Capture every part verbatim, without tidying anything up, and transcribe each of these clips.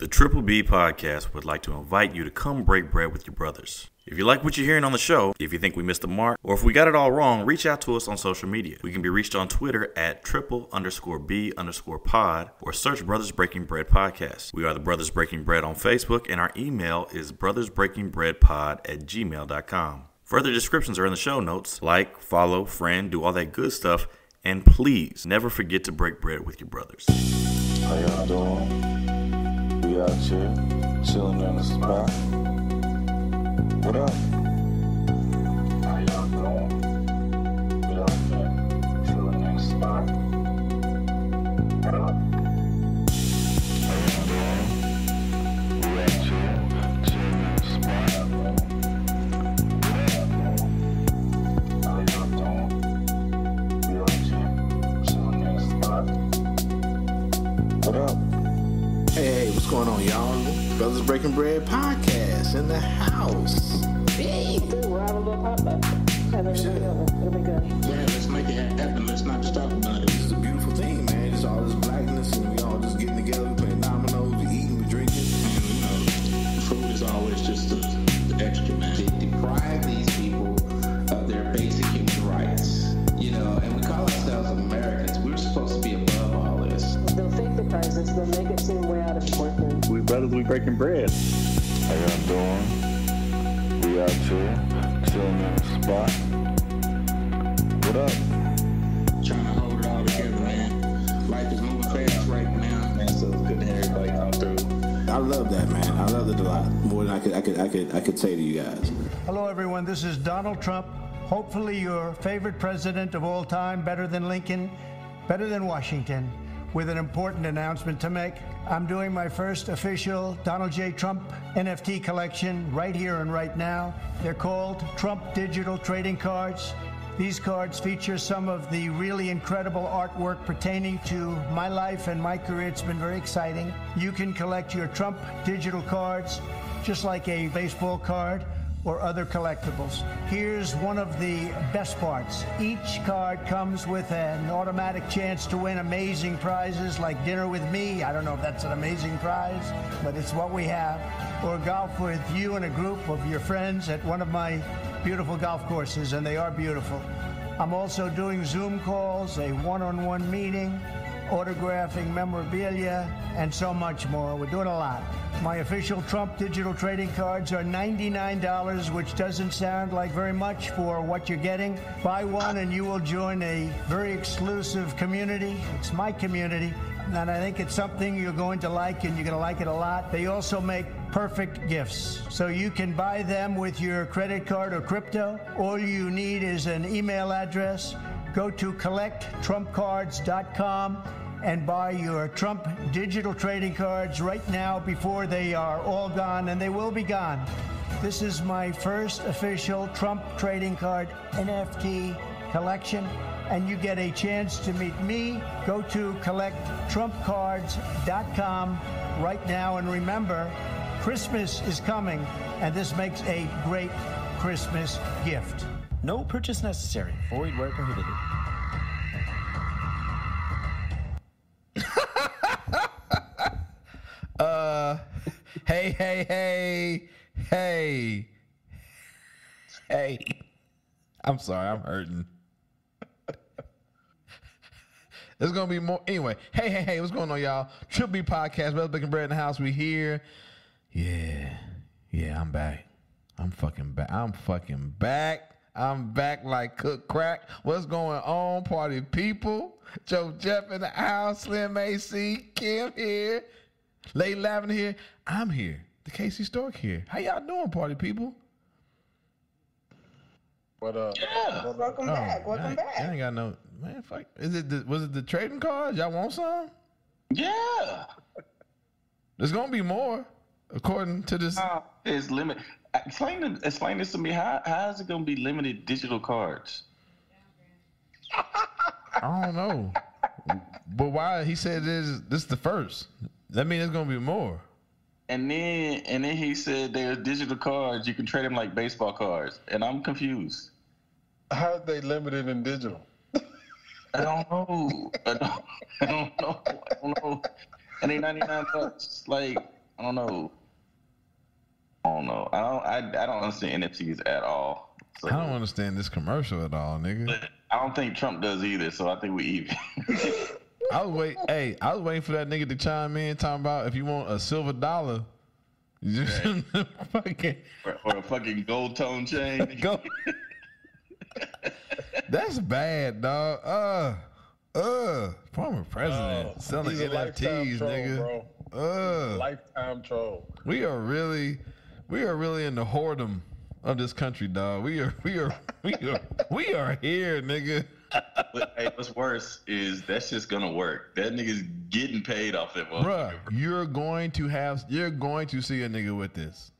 The Triple B Podcast would like to invite you to come break bread with your brothers. If you like what you're hearing on the show, if you think we missed the mark, or if we got it all wrong, reach out to us on social media. We can be reached on Twitter at triple underscore B underscore pod, or search Brothers Breaking Bread Podcast. We are the Brothers Breaking Bread on Facebook, and our email is brothers breaking bread pod at gmail dot com. Further descriptions are in the show notes. Like, follow, friend, do all that good stuff, and please never forget to break bread with your brothers. How y'all doing? We out here, chilling in the spot. What up? How y'all doing? We out here, chilling in the spot. What up? How y'all doing? We out here, chilling in the spot. What up? How y'all doing? We out here, chilling in the spot. What up? Hey, what's going on, y'all? Brothers Breaking Bread Podcast in the house. Hey, dude, we're out of the pop up. It'll be good. Yeah, let's make it happen. Let's not just talk about it. This is a beautiful thing, man. Just all this blackness, and we all just getting together, we playing dominoes, we eating, we drinking. And, you know, food is always just the, the extra, man. They deprive these people of their basic human rights, you know, and we call ourselves Americans. We're supposed to be above all this. They'll fake the prices. They'll make it seem way out of working. We brothers, we breaking bread. How y'all doing? We out here, chilling in the spot. What up? Trying to hold it all together, man. Life is moving fast right now, man. So it's good to have everybody come through. I love that, man. I love it a lot more than I could, I could, I could, I could say to you guys. Hello, everyone. This is Donald Trump. Hopefully, your favorite president of all time, better than Lincoln, better than Washington, with an important announcement to make. I'm doing my first official Donald J. Trump N F T collection right here and right now. They're called Trump Digital Trading Cards. These cards feature some of the really incredible artwork pertaining to my life and my career. It's been very exciting. You can collect your Trump digital cards just like a baseball card or other collectibles. Here's one of the best parts. Each card comes with an automatic chance to win amazing prizes like dinner with me. I don't know if that's an amazing prize, but it's what we have. Or golf with you and a group of your friends at one of my beautiful golf courses, and they are beautiful. I'm also doing Zoom calls, a one-on-one meeting, autographing memorabilia, and so much more. We're doing a lot. My official Trump digital trading cards are ninety-nine dollars, which doesn't sound like very much for what you're getting. Buy one and you will join a very exclusive community. It's my community, and I think it's something you're going to like, and you're going to like it a lot. They also make perfect gifts, so you can buy them with your credit card or crypto. All you need is an email address. Go to collect trump cards dot com and buy your Trump digital trading cards right now before they are all gone, and they will be gone. This is my first official Trump trading card N F T collection, and you get a chance to meet me. Go to collect trump cards dot com right now, and remember, Christmas is coming, and this makes a great Christmas gift. No purchase necessary. Void where prohibited. uh, hey, hey, hey, hey, hey. I'm sorry, I'm hurting. There's gonna be more anyway. Hey, hey, hey, what's going on, y'all? Triple B Podcast, Brothers Breaking Bread in the house. We here. Yeah, yeah, I'm back. I'm fucking back. I'm fucking back. I'm back like cook crack. What's going on, party people? Joe Jeff in the house, Slim A C, Kim here, Lady Lavender here. I'm here. The Casey Stork here. How y'all doing, party people? What up? Yeah. Welcome oh, back. Welcome I back. I ain't got no man. Fuck. Is it? The, was it the trading cards? Y'all want some? Yeah. There's gonna be more, according to this. Uh, it's limited. Explain, explain this to me. How how is it gonna be limited digital cards? I don't know, but why he said this? This is the first. That means there's gonna be more. And then and then he said there's digital cards. You can trade them like baseball cards. And I'm confused. How are they limited in digital? I don't know. I don't, I don't know. I don't know. And they ninety-nine bucks. Like I don't know. I don't know. I don't. I, I don't understand N F Ts at all. So. I don't understand this commercial at all, nigga. But I don't think Trump does either, so I think we even. I was wait. Hey, I was waiting for that nigga to chime in, talking about if you want a silver dollar, you just right. fucking or, or a fucking gold tone chain. Gold. That's bad, dog. Uh. Uh, former president uh, selling N F Ts, troll, nigga. Bro. Uh, lifetime troll. We are really, we are really in the whoredom of this country, dog. We are, we are, we are, we are here, nigga. But, hey, what's worse is that's just gonna work. That nigga's getting paid off that motherfucker. Bruh, you're going to have, you're going to see a nigga with this.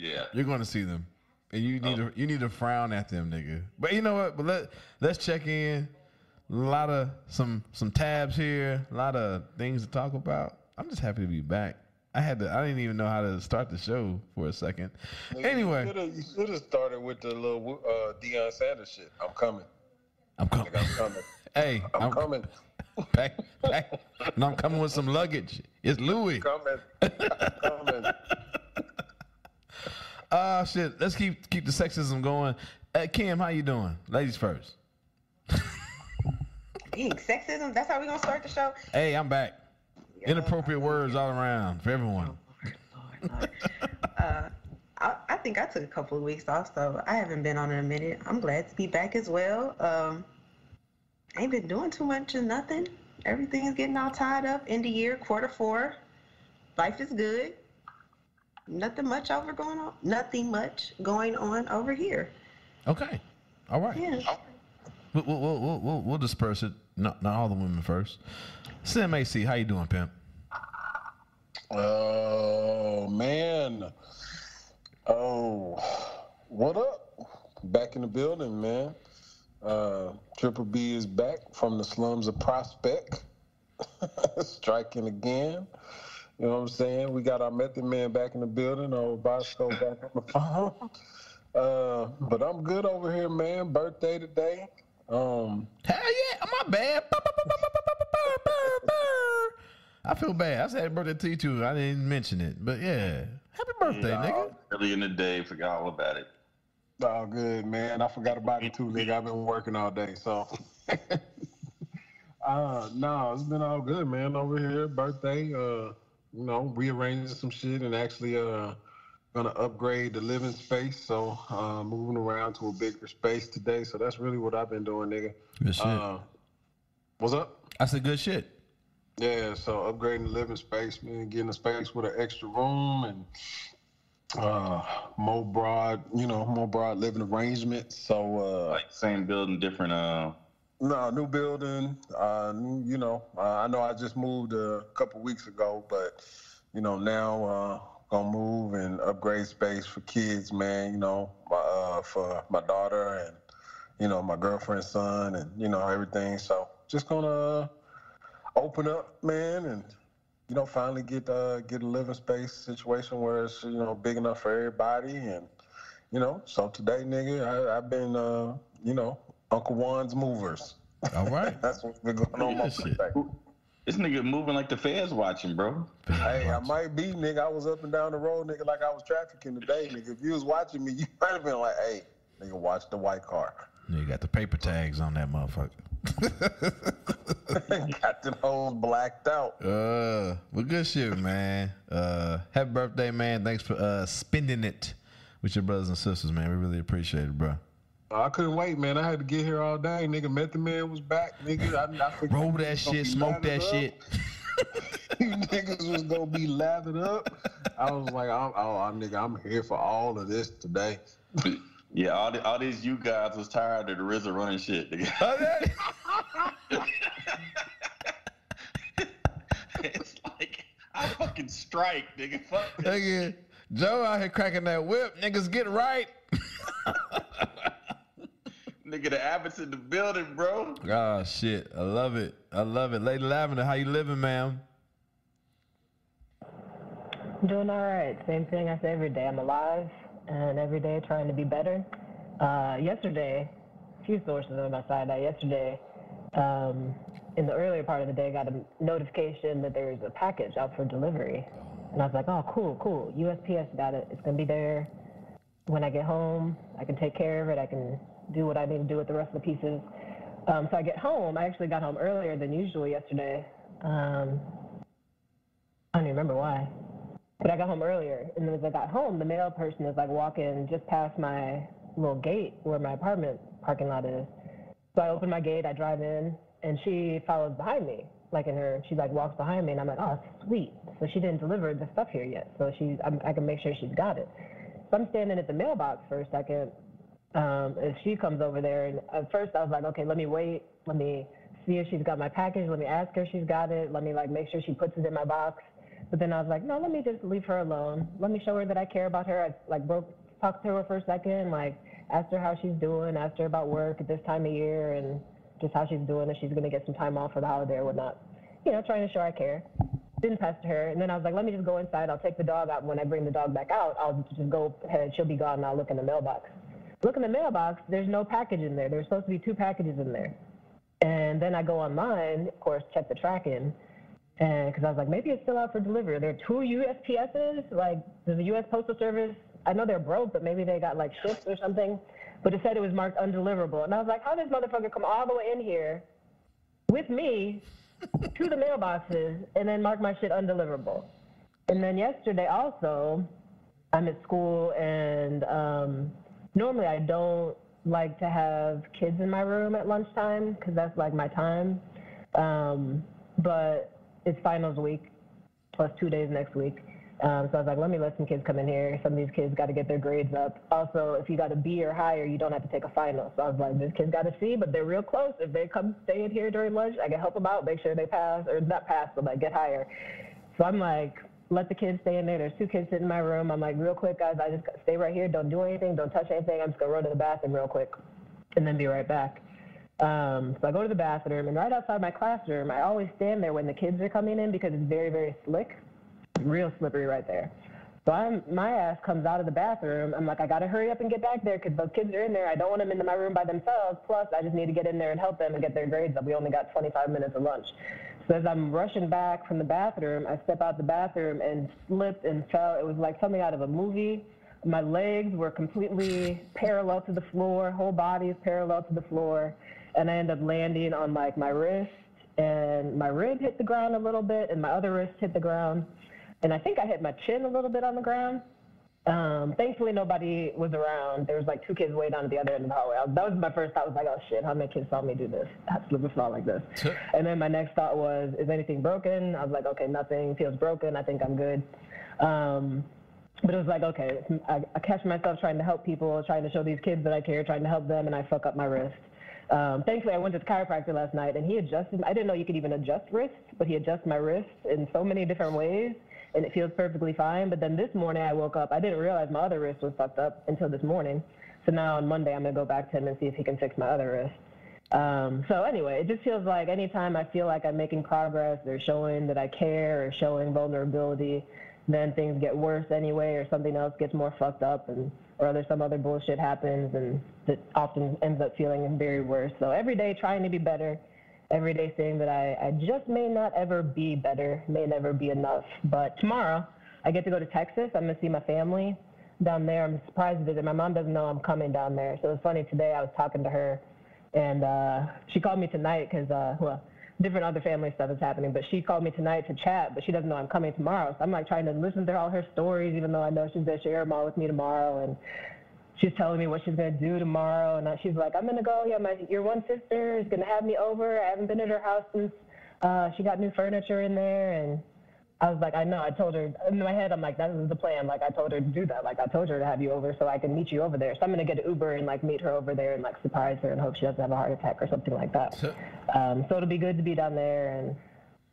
Yeah, you're going to see them, and you need oh. to, you need to frown at them, nigga. But you know what? But let let's check in. A lot of some some tabs here, a lot of things to talk about. I'm just happy to be back. I had to. I didn't even know how to start the show for a second. Anyway, you should have started with the little uh, Deion Sanders shit. I'm coming. I'm coming. I'm coming. Hey, I'm, I'm coming. Back, back, and I'm coming with some luggage. It's Louis. I'm coming. I'm coming. Ah, uh, shit. Let's keep keep the sexism going. Uh, Kim, how you doing? Ladies first. Dang, sexism? That's how we gonna start the show? Hey, I'm back. Yeah. Inappropriate words all around for everyone. Oh, Lord, Lord, Lord. uh, I, I think I took a couple of weeks off, so I haven't been on in a minute. I'm glad to be back as well. Um, I ain't been doing too much of nothing. Everything is getting all tied up. End of year, quarter four. Life is good. Nothing much over going on. Nothing much going on over here. Okay. All right. Yeah. All right. We'll, we'll, we'll, we'll disperse it. Not, not all the women first. Slim A C, how you doing, pimp? Oh, man. Oh, what up? Back in the building, man. Uh, Triple B is back from the slums of Prospect. Striking again. You know what I'm saying? We got our Method Man back in the building. Old Bosco back on the phone. Uh, but I'm good over here, man. Birthday today. Um, Hell yeah, my bad. I feel bad. I said happy birthday to you too. I didn't mention it, but yeah, happy birthday, yeah, nigga. Early in the day, forgot all about it. Oh, good, man. I forgot about it too, nigga. I've been working all day, so. uh, no, it's been all good, man. Over here, birthday. Uh, you know, rearranging some shit and actually, uh, gonna upgrade the living space, so uh, moving around to a bigger space today. So that's really what I've been doing, nigga. Good shit. Uh, what's up? That's a good shit. Yeah, so upgrading the living space, man, getting a space with an extra room and uh, more broad, you know, more broad living arrangements. So uh, like same building, different. Uh... No, new building. Uh, new, you know, uh, I know I just moved a couple weeks ago, but you know now. Uh, Gonna move and upgrade space for kids, man. You know, my, uh, for my daughter and you know my girlfriend's son and you know everything. So just gonna open up, man, and you know finally get uh, get a living space situation where it's you know big enough for everybody. And you know, so today, nigga, I, I've been uh, you know Uncle Juan's movers. All right, that's what's been going on my today. This nigga moving like the feds watching, bro. Hey, I might be, nigga. I was up and down the road, nigga, like I was trafficking today, nigga. If you was watching me, you might have been like, hey, nigga, watch the white car. You got the paper tags on that motherfucker. Got them hoes blacked out. Uh, well, good shit, man. Uh, happy birthday, man. Thanks for uh, spending it with your brothers and sisters, man. We really appreciate it, bro. I couldn't wait, man. I had to get here all day, nigga. Method Man was back, nigga. I, I Roll that shit, smoke that up. Shit. You niggas was gonna be lathered up. I was like, I'm, oh, I'm, nigga, I'm here for all of this today. Yeah, all, the, all these you guys was tired of the R Z A running shit, nigga. It's like I fucking strike, nigga. Fuck this. Nigga, Joe out here cracking that whip. Niggas get right. Nigga, the Abbott's in the building, bro. Oh, shit. I love it. I love it. Lady Lavender, how you living, ma'am? Doing all right. Same thing I say every day. I'm alive and every day trying to be better. Uh, yesterday, a few sources on my side. Now, yesterday, um, in the earlier part of the day, I got a notification that there was a package out for delivery. And I was like, oh, cool, cool. U S P S got it. It's going to be there. When I get home, I can take care of it. I can do what I need to do with the rest of the pieces. Um, so I get home. I actually got home earlier than usual yesterday. Um, I don't even remember why. But I got home earlier. And then as I got home, the mail person is like walking just past my little gate where my apartment parking lot is. So I open my gate, I drive in, and she follows behind me, like in her, she like walks behind me, and I'm like, oh, sweet. So she didn't deliver the stuff here yet. So she, I'm, I can make sure she's got it. So I'm standing at the mailbox for a second. Um, if she comes over there, and at first I was like, okay, let me wait. Let me see if she's got my package. Let me ask her if she's got it. Let me like make sure she puts it in my box. But then I was like, no, let me just leave her alone. Let me show her that I care about her. I like broke, talked to her for a second, like asked her how she's doing, asked her about work at this time of year and just how she's doing, if she's going to get some time off for the holiday or whatnot. You know, trying to show I care. Didn't pester her. And then I was like, let me just go inside. I'll take the dog out. When I bring the dog back out, I'll just go ahead. She'll be gone and I'll look in the mailbox. Look in the mailbox. There's no package in there. There's supposed to be two packages in there. And then I go online, of course, check the tracking. And because I was like, maybe it's still out for delivery. There are two U S P S's. Like, there's a U S Postal Service. I know they're broke, but maybe they got like ships or something. But it said it was marked undeliverable. And I was like, how did this motherfucker come all the way in here with me to the mailboxes and then mark my shit undeliverable? And then yesterday also, I'm at school, and um, normally I don't like to have kids in my room at lunchtime because that's like my time. Um, but it's finals week plus two days next week. Um, so I was like, let me let some kids come in here. Some of these kids got to get their grades up. Also, if you got a B or higher, you don't have to take a final. So I was like, this kid's got a C, but they're real close. If they come stay in here during lunch, I can help them out, make sure they pass, or not pass, but like get higher. So I'm like, let the kids stay in there. There's two kids sitting in my room. I'm like, real quick, guys, I just stay right here. Don't do anything. Don't touch anything. I'm just going to run to the bathroom real quick and then be right back. Um, so I go to the bathroom, and right outside my classroom, I always stand there when the kids are coming in because it's very, very slick. Real slippery right there. So I'm, my ass comes out of the bathroom. I'm like, I got to hurry up and get back there because those kids are in there. I don't want them in my room by themselves. Plus, I just need to get in there and help them and get their grades up. We only got twenty-five minutes of lunch. So as I'm rushing back from the bathroom, I step out the bathroom and slipped and fell. It was like something out of a movie. My legs were completely parallel to the floor. Whole body is parallel to the floor. And I end up landing on like my wrist, and my rib hit the ground a little bit, and my other wrist hit the ground. And I think I hit my chin a little bit on the ground. Um, thankfully, nobody was around. There was like two kids way down at the other end of the hallway. I was, that was my first thought. I was like, oh, shit, how many kids saw me do this? I slip and fall like this. And then my next thought was, is anything broken? I was like, okay, nothing feels broken. I think I'm good. Um, but it was like, okay, I, I catch myself trying to help people, trying to show these kids that I care, trying to help them, and I fuck up my wrist. Um, thankfully, I went to the chiropractor last night, and he adjusted. I didn't know you could even adjust wrists, but he adjusted my wrist in so many different ways. And it feels perfectly fine. But then this morning I woke up. I didn't realize my other wrist was fucked up until this morning. So now on Monday I'm going to go back to him and see if he can fix my other wrist. Um, so anyway, it just feels like anytime I feel like I'm making progress or showing that I care or showing vulnerability, then things get worse anyway, or something else gets more fucked up, and or there's some other bullshit happens, and it often ends up feeling very worse. So every day trying to be better. Every day saying that I, I just may not ever be better, may never be enough. But tomorrow, I get to go to Texas. I'm going to see my family down there. I'm surprised to visit. My mom doesn't know I'm coming down there. So it's funny, today I was talking to her, and uh, she called me tonight because, uh, well, different other family stuff is happening. But she called me tonight to chat, but she doesn't know I'm coming tomorrow. So I'm, like, trying to listen to all her stories, even though I know she's going to share them all with me tomorrow. And she's telling me what she's going to do tomorrow, and she's like, I'm going to go, yeah, my, your one sister is going to have me over. I haven't been at her house since uh, she got new furniture in there, and I was like, I know, I told her, in my head, I'm like, that was the plan, like, I told her to do that, like, I told her to have you over so I can meet you over there, so I'm going to get an Uber and, like, meet her over there and, like, surprise her and hope she doesn't have a heart attack or something like that. Sure. Um, so it'll be good to be down there and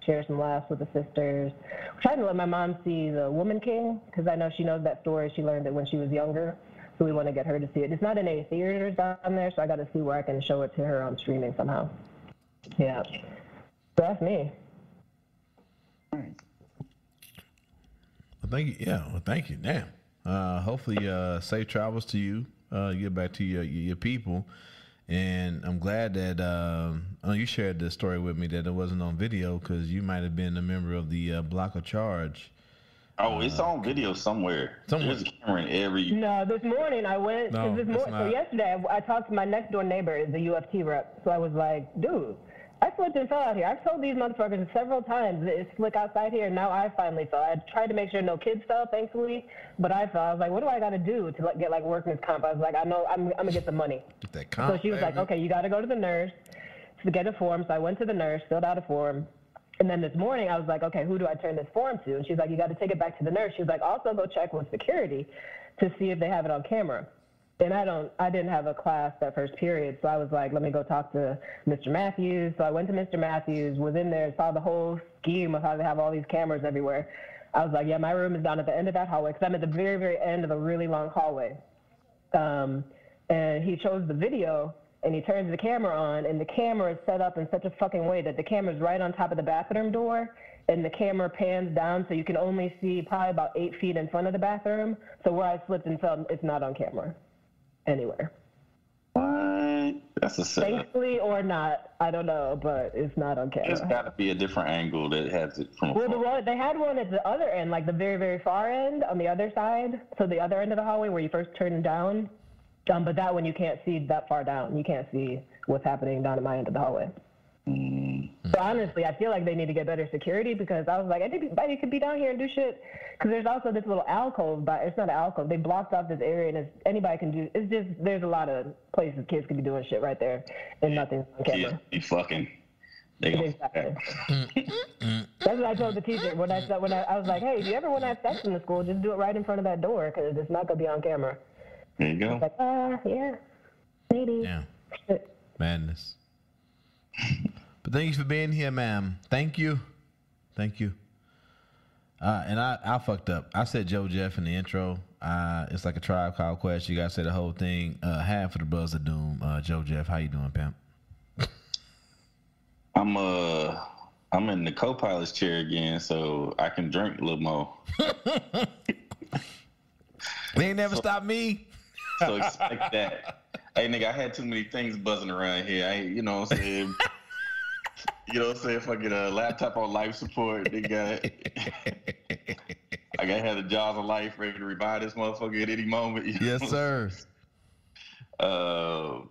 share some laughs with the sisters. I'm trying to let my mom see The Woman King, because I know she knows that story. She learned it when she was younger. So we want to get her to see it. It's not in any theaters down there, so I got to see where I can show it to her on streaming somehow. Yeah. So that's me. All right. Well, thank you. Yeah, well, thank you. Damn. Uh, hopefully, uh, safe travels to you. Uh, you get back to your, your people. And I'm glad that um, oh, you shared the story with me that it wasn't on video, because you might have been a member of the uh, Block or Charge Oh, it's uh, on video somewhere. Somewhere. There's a camera in every. No, this morning I went. No, this morning, so yesterday I talked to my next door neighbor, is a U F T rep. So I was like, dude, I slipped and fell out here. I've told these motherfuckers several times that it's slick outside here, and now I finally fell. I tried to make sure no kids fell, thankfully, but I fell. I was like, what do I got to do to like, get like workman's comp? I was like, I know I'm, I'm going to get the money. Get that comp. So she was baby. Like, okay, you got to go to the nurse to get a form. So I went to the nurse, filled out a form. And then this morning, I was like, okay, who do I turn this form to? And she's like, you got to take it back to the nurse. She was like, also go check with security to see if they have it on camera. And I don't, I didn't have a class that first period, so I was like, let me go talk to Mister Matthews. So I went to Mister Matthews, was in there, saw the whole scheme of how they have all these cameras everywhere. I was like, yeah, my room is down at the end of that hallway, because I'm at the very, very end of a really long hallway. Um, and he chose the video. And he turns the camera on, and the camera is set up in such a fucking way that the camera's right on top of the bathroom door, and the camera pans down so you can only see probably about eight feet in front of the bathroom. So where I slipped and fell, it's not on camera anywhere. What? That's a setup. Thankfully or not, I don't know, but it's not on camera. There's got to be a different angle that has it from. Well, the one, they had one at the other end, like the very, very far end on the other side. So the other end of the hallway where you first turn down. Um, but that one, you can't see that far down. You can't see what's happening down at my end of the hallway. Mm. So honestly, I feel like they need to get better security, because I was like, anybody could be down here and do shit. Because there's also this little alcove, but it's not an alcove. They blocked off this area, and it's, anybody can do. It's just there's a lot of places kids could be doing shit right there, and nothing's on camera. Kids be fucking. Exactly. That's what I told the teacher when I when I, I was like, hey, if you ever want to have sex in the school, just do it right in front of that door, because it's not gonna be on camera. There you go. Like, uh, yeah, maybe. Yeah. Madness. But thank you for being here, ma'am. Thank you. Thank you. Uh, and I, I fucked up. I said Joe Jeff in the intro. Uh, it's like a Tribe Called Quest. You guys say the whole thing. Uh, half of the buzz of doom. Uh, Joe Jeff, how you doing, pimp? I'm uh, I'm in the co-pilot's chair again, so I can drink a little more. They ain't never so, stopped me. So expect that. Hey, nigga, I had too many things buzzing around here. I, you know what I'm saying? You know what I'm saying? Fucking uh, laptop on life support. They got I got to have the jaws of life ready to revive this motherfucker at any moment. You know? Yes, sir. Uh,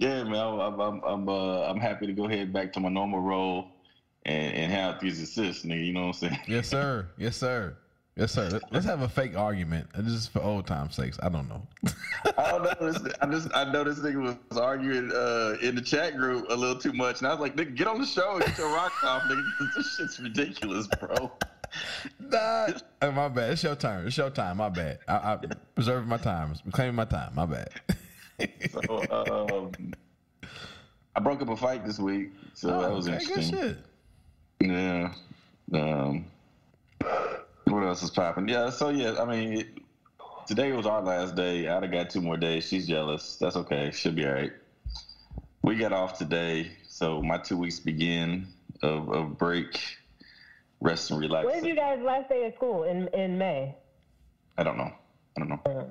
yeah, man, I'm I'm I'm, uh, I'm happy to go ahead back to my normal role and, and have these assists, nigga. You know what I'm saying? Yes, sir. Yes, sir. Yes, sir. Let's have a fake argument. Just for old time's sakes. I don't know. I don't know. This, I just I know this nigga was arguing uh, in the chat group a little too much, and I was like, "Nigga, get on the show and get your rock off, nigga. Cause this shit's ridiculous, bro." Nah. Oh, my bad. It's your turn. It's your time. My bad. I, I preserving my time. I'm claiming my time. My bad. So um, I broke up a fight this week, so oh, that was okay, interesting. Good shit. Yeah. Um. What else is popping? Yeah, so yeah, I mean, it, today was our last day. I'd have got two more days. She's jealous. That's okay. She'll be all right. We got off today, so my two weeks begin of, of break, rest and relax. When's you guys' last day of school in in May? I don't know. I don't know. Um,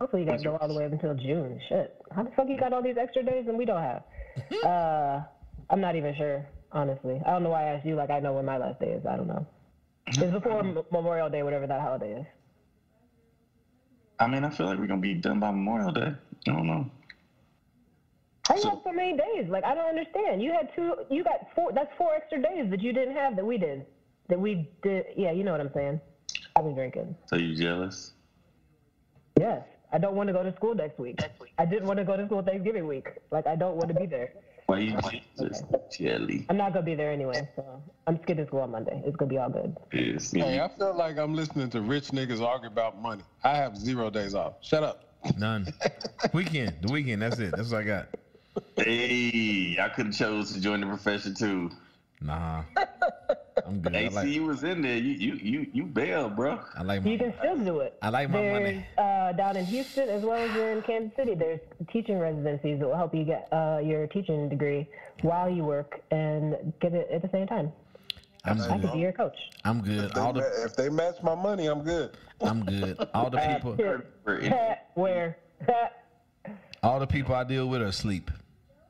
hopefully you guys go all the way up until June. Shit. How the fuck you got all these extra days and we don't have? uh, I'm not even sure, honestly. I don't know why I asked you. Like, I know when my last day is. I don't know. It's before Memorial Day, whatever that holiday is. I mean, I feel like we're going to be done by Memorial Day. I don't know. How so, you have so many days? Like, I don't understand. You had two, you got four, that's four extra days that you didn't have that we did. That we did, yeah, you know what I'm saying. I've been drinking. So you jealous? Yes. I don't want to go to school next week. Next week. I didn't want to go to school Thanksgiving week. Like, I don't want to be there. Why you just okay. Jelly? I'm not gonna be there anyway, so I'm skipping school on Monday. It's gonna be all good. Yes. Hey, I feel like I'm listening to rich niggas argue about money. I have zero days off. Shut up. None. Weekend. The weekend. That's it. That's what I got. Hey, I could have chose to join the profession too. Nah. I'm good. Hey, like, see, you was in there. You you you you bailed, bro. I like my. You can still do it. I like my there's, money. Uh, down in Houston as well as in Kansas City, there's teaching residencies that will help you get uh, your teaching degree while you work and get it at the same time. I'm I could be your coach. I'm good. If they, All the, ma if they match my money, I'm good. I'm good. All the people. Where? All the people I deal with are asleep.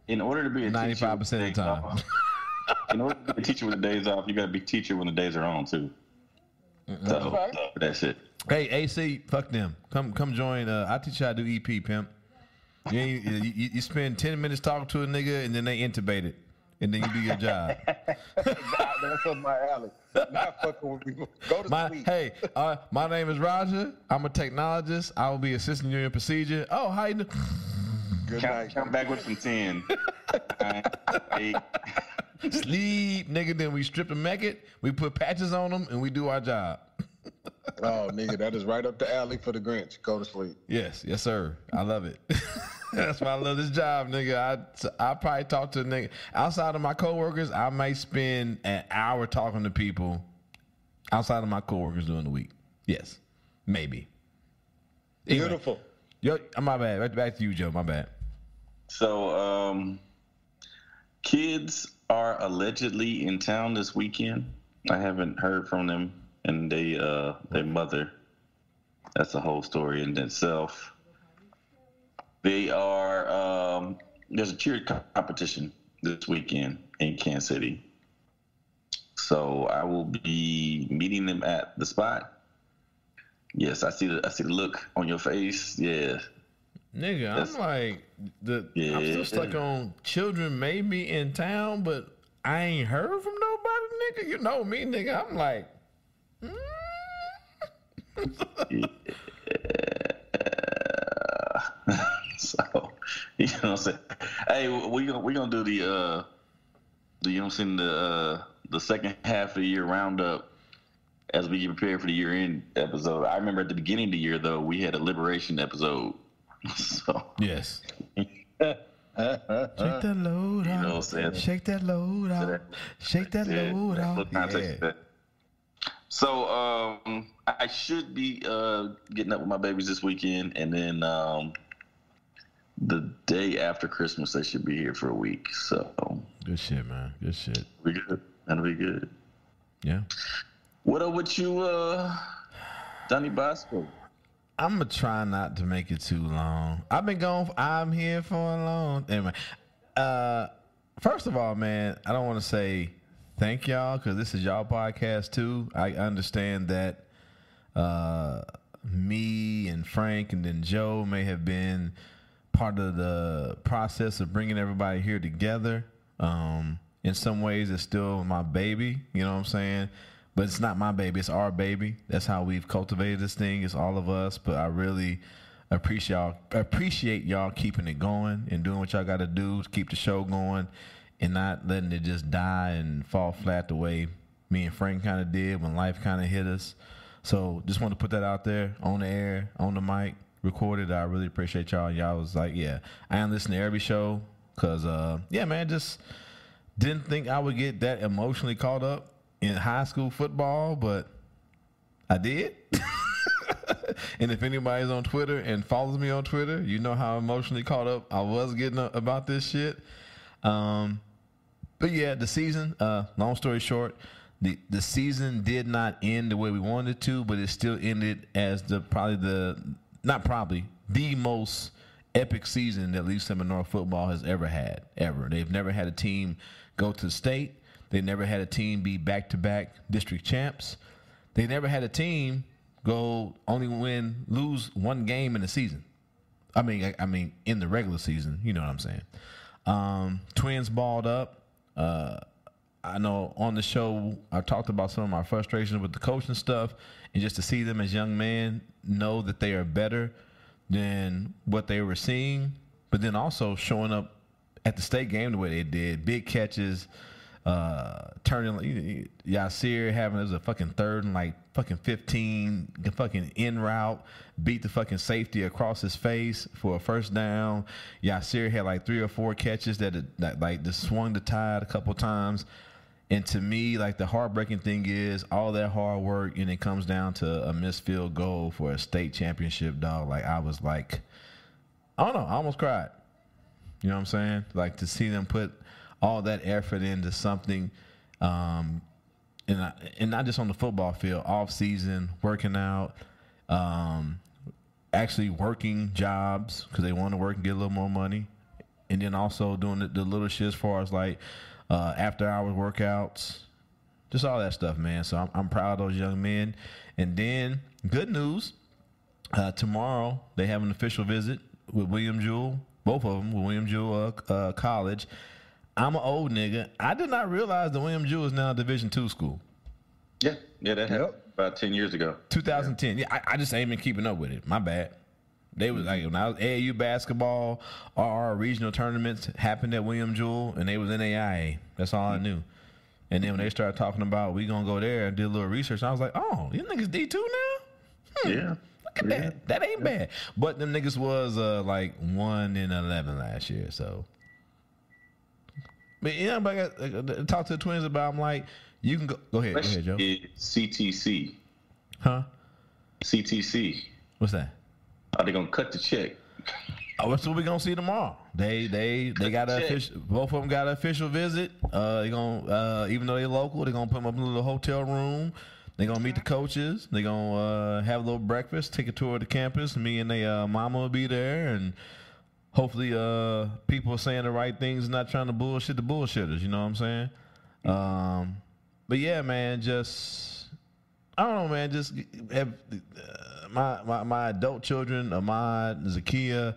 In order to be a ninety-five percent of the time. In order to be a teacher with the days off, you got to be a teacher when the days are on, too. Mm-mm. So right. That shit. Hey, A C, fuck them. Come come join. Uh, I teach you how to do E P, pimp. You, you, you spend ten minutes talking to a nigga, and then they intubate it. And then you do your job. Nah, that's on my alley. Not fucking with people. Go to my, sleep. Hey, uh, my name is Roger. I'm a technologist. I will be assisting you in procedure. Oh, how you doing? Good count, night. Count back with some ten. Nine, eight. Sleep, nigga. Then we strip the maggot. We put patches on them, and we do our job. Oh, nigga, that is right up the alley for the Grinch. Go to sleep. Yes, yes, sir. I love it. That's why I love this job, nigga. I I probably talk to a nigga outside of my coworkers. I might spend an hour talking to people outside of my coworkers during the week. Yes, maybe. Anyway, beautiful. Yo, my bad. Back, back to you, Joe. My bad. So, um, kids are allegedly in town this weekend. I haven't heard from them and they uh their mother. That's a whole story in itself. They are, um, there's a cheer competition this weekend in Kansas City. So I will be meeting them at the spot. Yes, I see the I see the look on your face. Yeah. Nigga, that's, I'm like, the yeah. I'm still stuck on children may be in town, but I ain't heard from nobody, nigga. You know me, nigga. I'm like, mm. Yeah. So, you know what I'm saying? Hey, we're gonna, we gonna do the, uh, the, you know what I'm saying, the, uh, the second half of the year roundup as we get prepared for the year-end episode. I remember at the beginning of the year, though, we had a liberation episode. So yes. Shake that load out. You know what I'm Shake that load out. Shake that yeah, load out. Yeah. So um, I should be uh, getting up with my babies this weekend, and then um, the day after Christmas, they should be here for a week. So good shit, man. Good shit. We good. That'll be good. Yeah. What up with you, uh, Donnie Bosco? I'm gonna try not to make it too long. I've been gone. For, I'm here for a long. Anyway, uh, first of all, man, I don't want to say thank y'all because this is y'all podcast too. I understand that uh, me and Frank and then Joe may have been part of the process of bringing everybody here together. Um, in some ways, it's still my baby. You know what I'm saying? But it's not my baby. It's our baby. That's how we've cultivated this thing. It's all of us. But I really appreciate y'all, appreciate y'all keeping it going and doing what y'all got to do to keep the show going and not letting it just die and fall flat the way me and Frank kind of did when life kind of hit us. So just want to put that out there on the air, on the mic, recorded. I really appreciate y'all. Y'all was like, yeah, I am listening to every show because, uh, yeah, man, just didn't think I would get that emotionally caught up in high school football, but I did. And if anybody's on Twitter and follows me on Twitter, you know how emotionally caught up I was getting about this shit. Um, but yeah, the season, uh, long story short, the, the season did not end the way we wanted it to, but it still ended as the probably the, not probably, the most epic season that Lee Seminole football has ever had, ever. They've never had a team go to the state. They never had a team be back-to-back district champs. They never had a team go only win, lose one game in the season. I mean, I, I mean in the regular season. You know what I'm saying? Um, twins balled up. Uh, I know on the show I talked about some of my frustrations with the coach and stuff, and just to see them as young men know that they are better than what they were seeing, but then also showing up at the state game the way they did, big catches. Uh, turning Yasir having it was a fucking third and like fucking fifteen, fucking in route, beat the fucking safety across his face for a first down. Yasir had like three or four catches that, it, that like just swung the tide a couple times. And to me, like the heartbreaking thing is all that hard work and it comes down to a missed field goal for a state championship, dog. Like I was like, I don't know, I almost cried. You know what I'm saying? Like to see them put all that effort into something, um, and I, and not just on the football field, off season, working out, um, actually working jobs because they want to work and get a little more money, and then also doing the, the little shit as far as like uh, after hours workouts, just all that stuff, man. So I'm, I'm proud of those young men. And then good news, uh, tomorrow they have an official visit with William Jewell, both of them, with William Jewell uh, uh, College. I'm an old nigga. I did not realize that William Jewell is now a Division two school. Yeah, yeah, that happened yep. about ten years ago. twenty ten. Yeah, yeah I, I just ain't been keeping up with it. My bad. They was like when I was A A U basketball, our regional tournaments happened at William Jewell, and they was in A I A. That's all I knew. And then when they started talking about we gonna go there, and did a little research, and I was like, oh, these niggas D two now? Hmm, yeah, look at yeah. that. That ain't yeah. bad. But them niggas was uh, like one in eleven last year, so. But yeah, but I got, I talked to the twins about. I'm like, you can go. Go ahead, go ahead, Joe. C T C, huh? C T C. What's that? Are they gonna cut the check? Oh, that's what we gonna see tomorrow. They they they got an official. Both of them got an official visit. Uh, they gonna uh, even though they're local, they're gonna put them up in a little hotel room. They're gonna meet the coaches. They're gonna uh, have a little breakfast, take a tour of the campus. Me and their uh, mama will be there, and hopefully, uh, people are saying the right things, not trying to bullshit the bullshitters. You know what I'm saying? Mm-hmm. Um, but yeah, man, just I don't know, man, just have. Uh, My, my my adult children, Ahmad, Zakiya,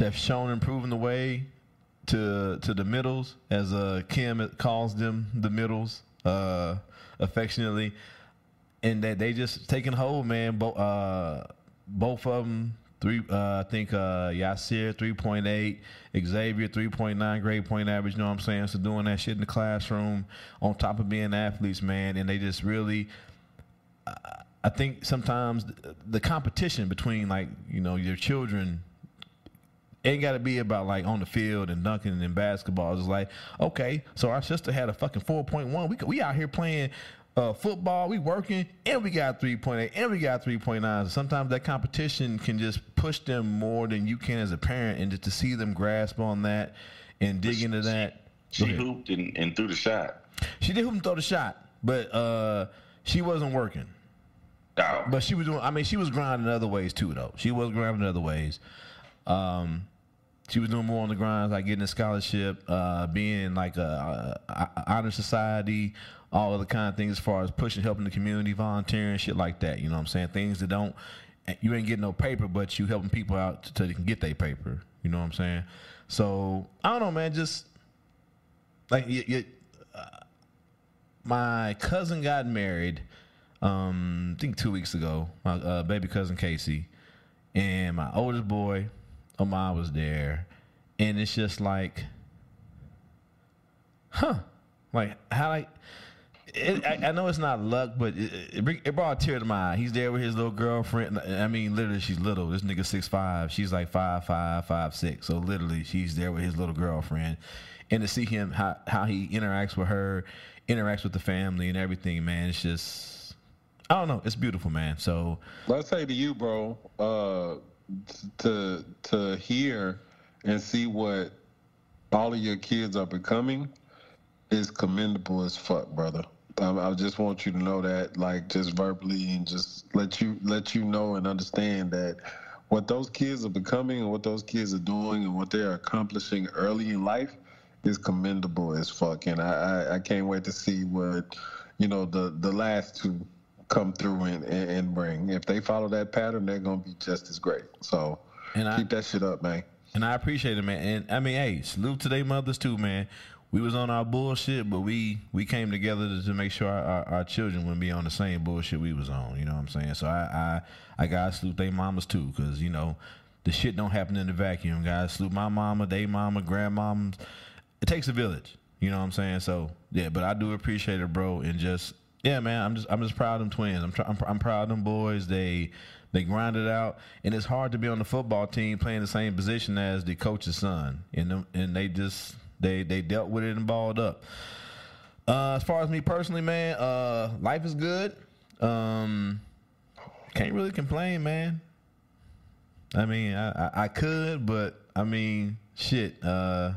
have shown and proven the way to to the middles, as uh, Kim calls them, the middles, uh, affectionately, and that they just taking hold, man. Bo- uh, both of them, three, uh, I think uh, Yasir three point eight, Xavier three point nine grade point average. You know what I'm saying? So doing that shit in the classroom, on top of being athletes, man, and they just really. Uh, I think sometimes the competition between, like, you know, your children ain't got to be about, like, on the field and dunking and basketball. It's like, okay, so our sister had a fucking four point one. We we out here playing uh, football. We working, and we got three point eight, and we got three point nine. Sometimes that competition can just push them more than you can as a parent, and just to see them grasp on that and dig she, into that. She hooped and, and threw the shot. She did hoop and throw the shot, but uh, she wasn't working. No. But she was doing, I mean, she was grinding other ways too, though. She was grinding other ways. Um, she was doing more on the grind, like getting a scholarship, uh, being like a, a, a honor society, all other kind of things as far as pushing, helping the community, volunteering, shit like that. You know what I'm saying? Things that don't, you ain't getting no paper, but you helping people out so they can get their paper. You know what I'm saying? So, I don't know, man, just like you, you, uh, my cousin got married. Um, I think two weeks ago, my uh, baby cousin Casey and my oldest boy, Omar, was there. And it's just like, huh, like how like, it, I, I know it's not luck, but it, it, it brought a tear to my eye. He's there with his little girlfriend. I mean, literally, she's little. This nigga six five. She's like five five, five six. So literally, she's there with his little girlfriend. And to see him, how, how he interacts with her, interacts with the family and everything, man, it's just... I don't know. It's beautiful, man. So let's say to you, bro, uh, to to hear and see what all of your kids are becoming is commendable as fuck, brother. I, I just want you to know that, like, just verbally, and just let you let you know and understand that what those kids are becoming and what those kids are doing and what they are accomplishing early in life is commendable as fuck. And I, I, I can't wait to see what, you know, the the last two come through and, and bring. If they follow that pattern, they're going to be just as great. So and I, keep that shit up, man. And I appreciate it, man. And, I mean, hey, salute to their mothers, too, man. We was on our bullshit, but we, we came together to, to make sure our, our, our children wouldn't be on the same bullshit we was on. You know what I'm saying? So I, I, I got to salute their mamas, too, because, you know, the shit don't happen in the vacuum, guys. Salute my mama, they mama, grandmamas. It takes a village. You know what I'm saying? So, yeah, but I do appreciate it, bro, and just... Yeah, man, I'm just I'm just proud of them twins. I'm tr- I'm, pr- I'm proud of them boys. They they grind it out, and it's hard to be on the football team playing the same position as the coach's son. And them, and they just they they dealt with it and balled up. Uh, as far as me personally, man, uh, life is good. Um, can't really complain, man. I mean, I, I, I could, but I mean, shit. Uh,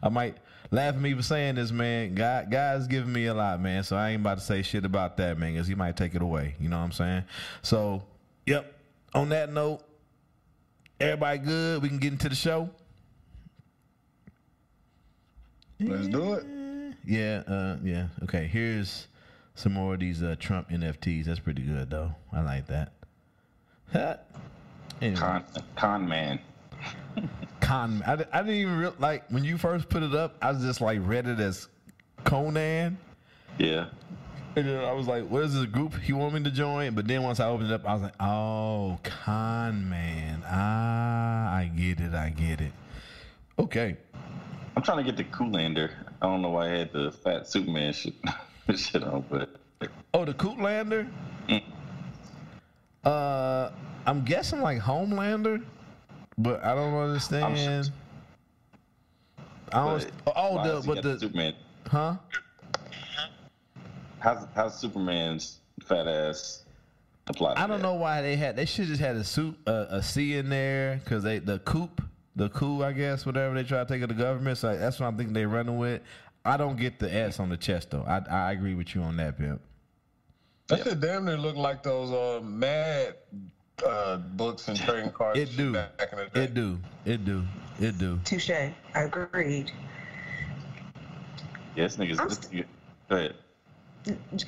I might. Laugh at me for saying this, man. God, God's giving me a lot, man. So I ain't about to say shit about that, man, because he might take it away. You know what I'm saying? So, yep. On that note, everybody good? We can get into the show. Let's do it. yeah, uh, yeah. Okay, here's some more of these uh, Trump N F Ts. That's pretty good, though. I like that. Anyway. Con, con man. Con. I, I didn't even real, like when you first put it up. I was just like read it as Conan. Yeah. And then I was like, "What is this group he want me to join?" But then once I opened it up, I was like, "Oh, con man. Ah, I get it. I get it." Okay. I'm trying to get the Koolander. I don't know why I had the fat Superman shit, shit on, but oh, the Koolander. Mm. Uh, I'm guessing like Homelander, but I don't understand. I don't. Oh, the but the Superman, huh? How's how's Superman's fat ass? Applied I don't that? know why they had. They should just had a soup uh, a C in there because they the coop. The coup, I guess, whatever they try to take of the government. So that's what I'm thinking they're running with. I don't get the S on the chest, though. I I agree with you on that, Pimp. That yep. shit damn near look like those uh, mad uh, books and trading cards. It do. Back in the day. It do. It do. It do. Touche. I agreed. Yes, niggas. I'm st- Go ahead.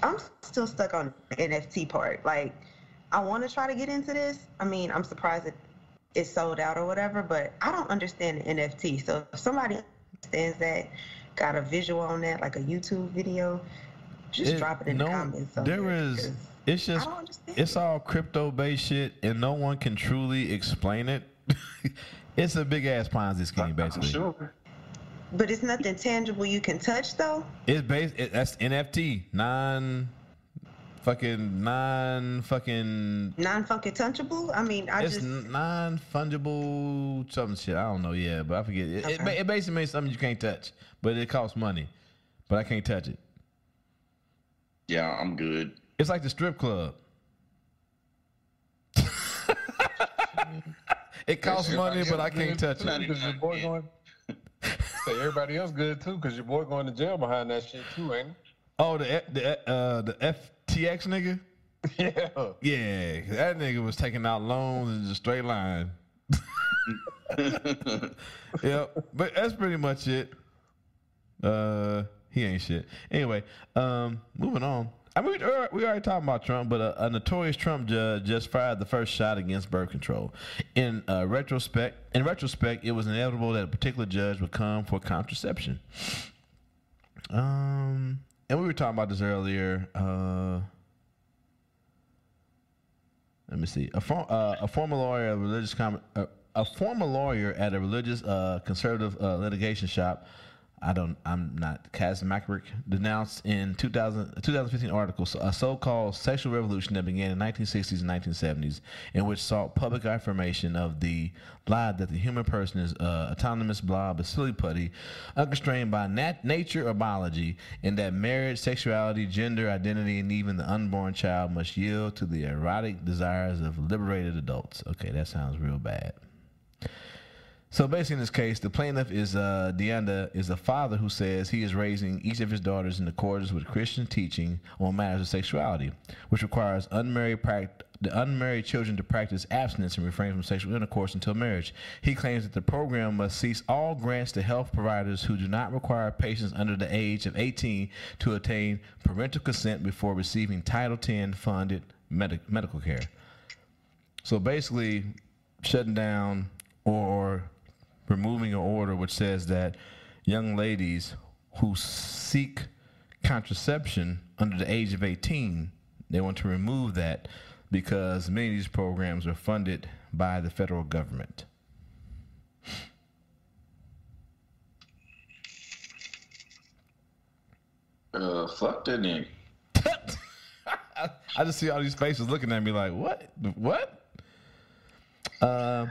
I'm still stuck on the N F T part. Like, I want to try to get into this. I mean, I'm surprised that it's sold out or whatever, but I don't understand the N F T. So if somebody understands that, got a visual on that, like a YouTube video, just it, drop it in no, the comments. There is, it's just, I don't understand it's it. all crypto-based shit, and no one can truly explain it. It's a big-ass Ponzi scheme, basically. I'm sure. But it's nothing tangible you can touch, though? It's based, it, that's N F T, non... Fucking non fucking non fucking touchable. I mean, I it's just non fungible something shit. I don't know. Yeah, but I forget. It, okay. it, it basically means something you can't touch, but it costs money. But I can't touch it. Yeah, I'm good. It's like the strip club. It costs money, but I can't touch it. So everybody else good too, because your boy going to jail behind that shit too, ain't it? Oh, the the uh, the F T X nigga? Yeah. Yeah, that nigga was taking out loans in just a straight line. Yep, but that's pretty much it. Uh, he ain't shit. Anyway, um, moving on. I mean, we already talking about Trump, but a, a notorious Trump judge just fired the first shot against birth control. In uh, retrospect, in retrospect, it was inevitable that a particular judge would come for contraception. Um... And we were talking about this earlier. Uh, let me see. A, for, uh, a former lawyer, a religious, com- uh, a former lawyer at a religious uh, conservative uh, litigation shop. I don't. I'm not. Kaz Mackrick denounced in two thousand, twenty fifteen article a so-called sexual revolution that began in nineteen sixties and nineteen seventies, in which sought public affirmation of the lie that the human person is uh, autonomous blob, a silly putty, unconstrained by nat- nature or biology, and that marriage, sexuality, gender, identity, and even the unborn child must yield to the erotic desires of liberated adults. Okay, that sounds real bad. So basically, in this case, the plaintiff is uh, Deonda is a father who says he is raising each of his daughters in accordance with Christian teaching on matters of sexuality, which requires unmarried pract- the unmarried children to practice abstinence and refrain from sexual intercourse until marriage. He claims that the program must cease all grants to health providers who do not require patients under the age of eighteen to attain parental consent before receiving Title ten funded med- medical care. So basically, shutting down or removing an order which says that young ladies who seek contraception under the age of eighteen, they want to remove that because many of these programs are funded by the federal government. Uh, fuck that nigga. I, I just see all these faces looking at me like, what? What? Uh...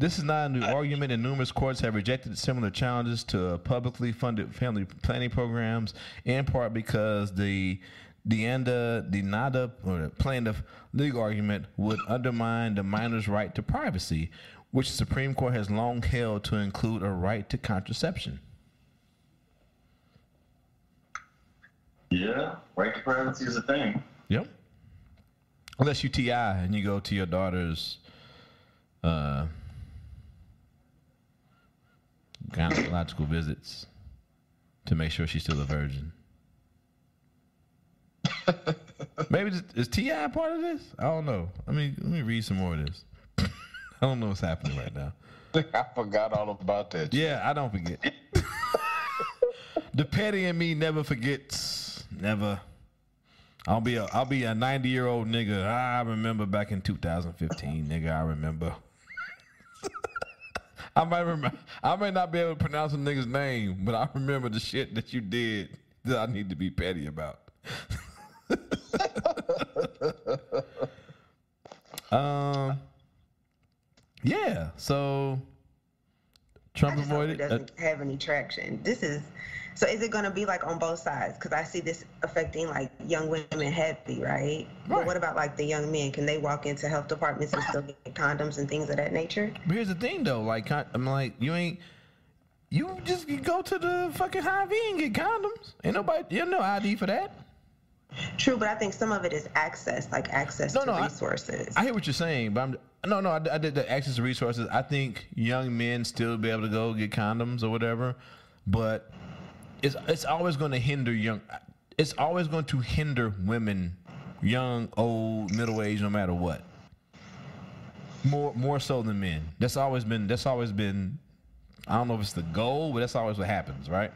This is not a new I, argument, and numerous courts have rejected similar challenges to publicly funded family planning programs, in part because the Deonda Denada or the plaintiff legal argument would undermine the minor's right to privacy, which the Supreme Court has long held to include a right to contraception. Yeah, right to privacy is a thing. Yep. Unless you T I and you go to your daughter's... Uh, gynecological visits to make sure she's still a virgin. Maybe this, is T I part of this? I don't know. I mean, let me read some more of this. I don't know what's happening right now. I forgot all about that. Yeah, I don't forget. The petty in me never forgets. Never. I'll be a I'll be a ninety year old nigga. I remember back in two thousand fifteen, nigga. I remember. I might remember. I may not be able to pronounce a nigga's name, but I remember the shit that you did that I need to be petty about. um. Yeah. So Trump avoided. It doesn't uh, have any traction. This is. So is it going to be like on both sides? Because I see this affecting like young women heavy, right? right? But what about like the young men? Can they walk into health departments and still get condoms and things of that nature? But here's the thing, though. Like I'm like you ain't. You just you go to the fucking Hy-Vee and get condoms. Ain't nobody. You have no I D for that. True, but I think some of it is access, like access no, to no, resources. I, I hear what you're saying, but I'm no, no. I, I did the access to resources. I think young men still be able to go get condoms or whatever, but. It's it's always going to hinder young. It's always going to hinder women, young, old, middle aged, no matter what. More more so than men. That's always been. That's always been. I don't know if it's the goal, but that's always what happens, right?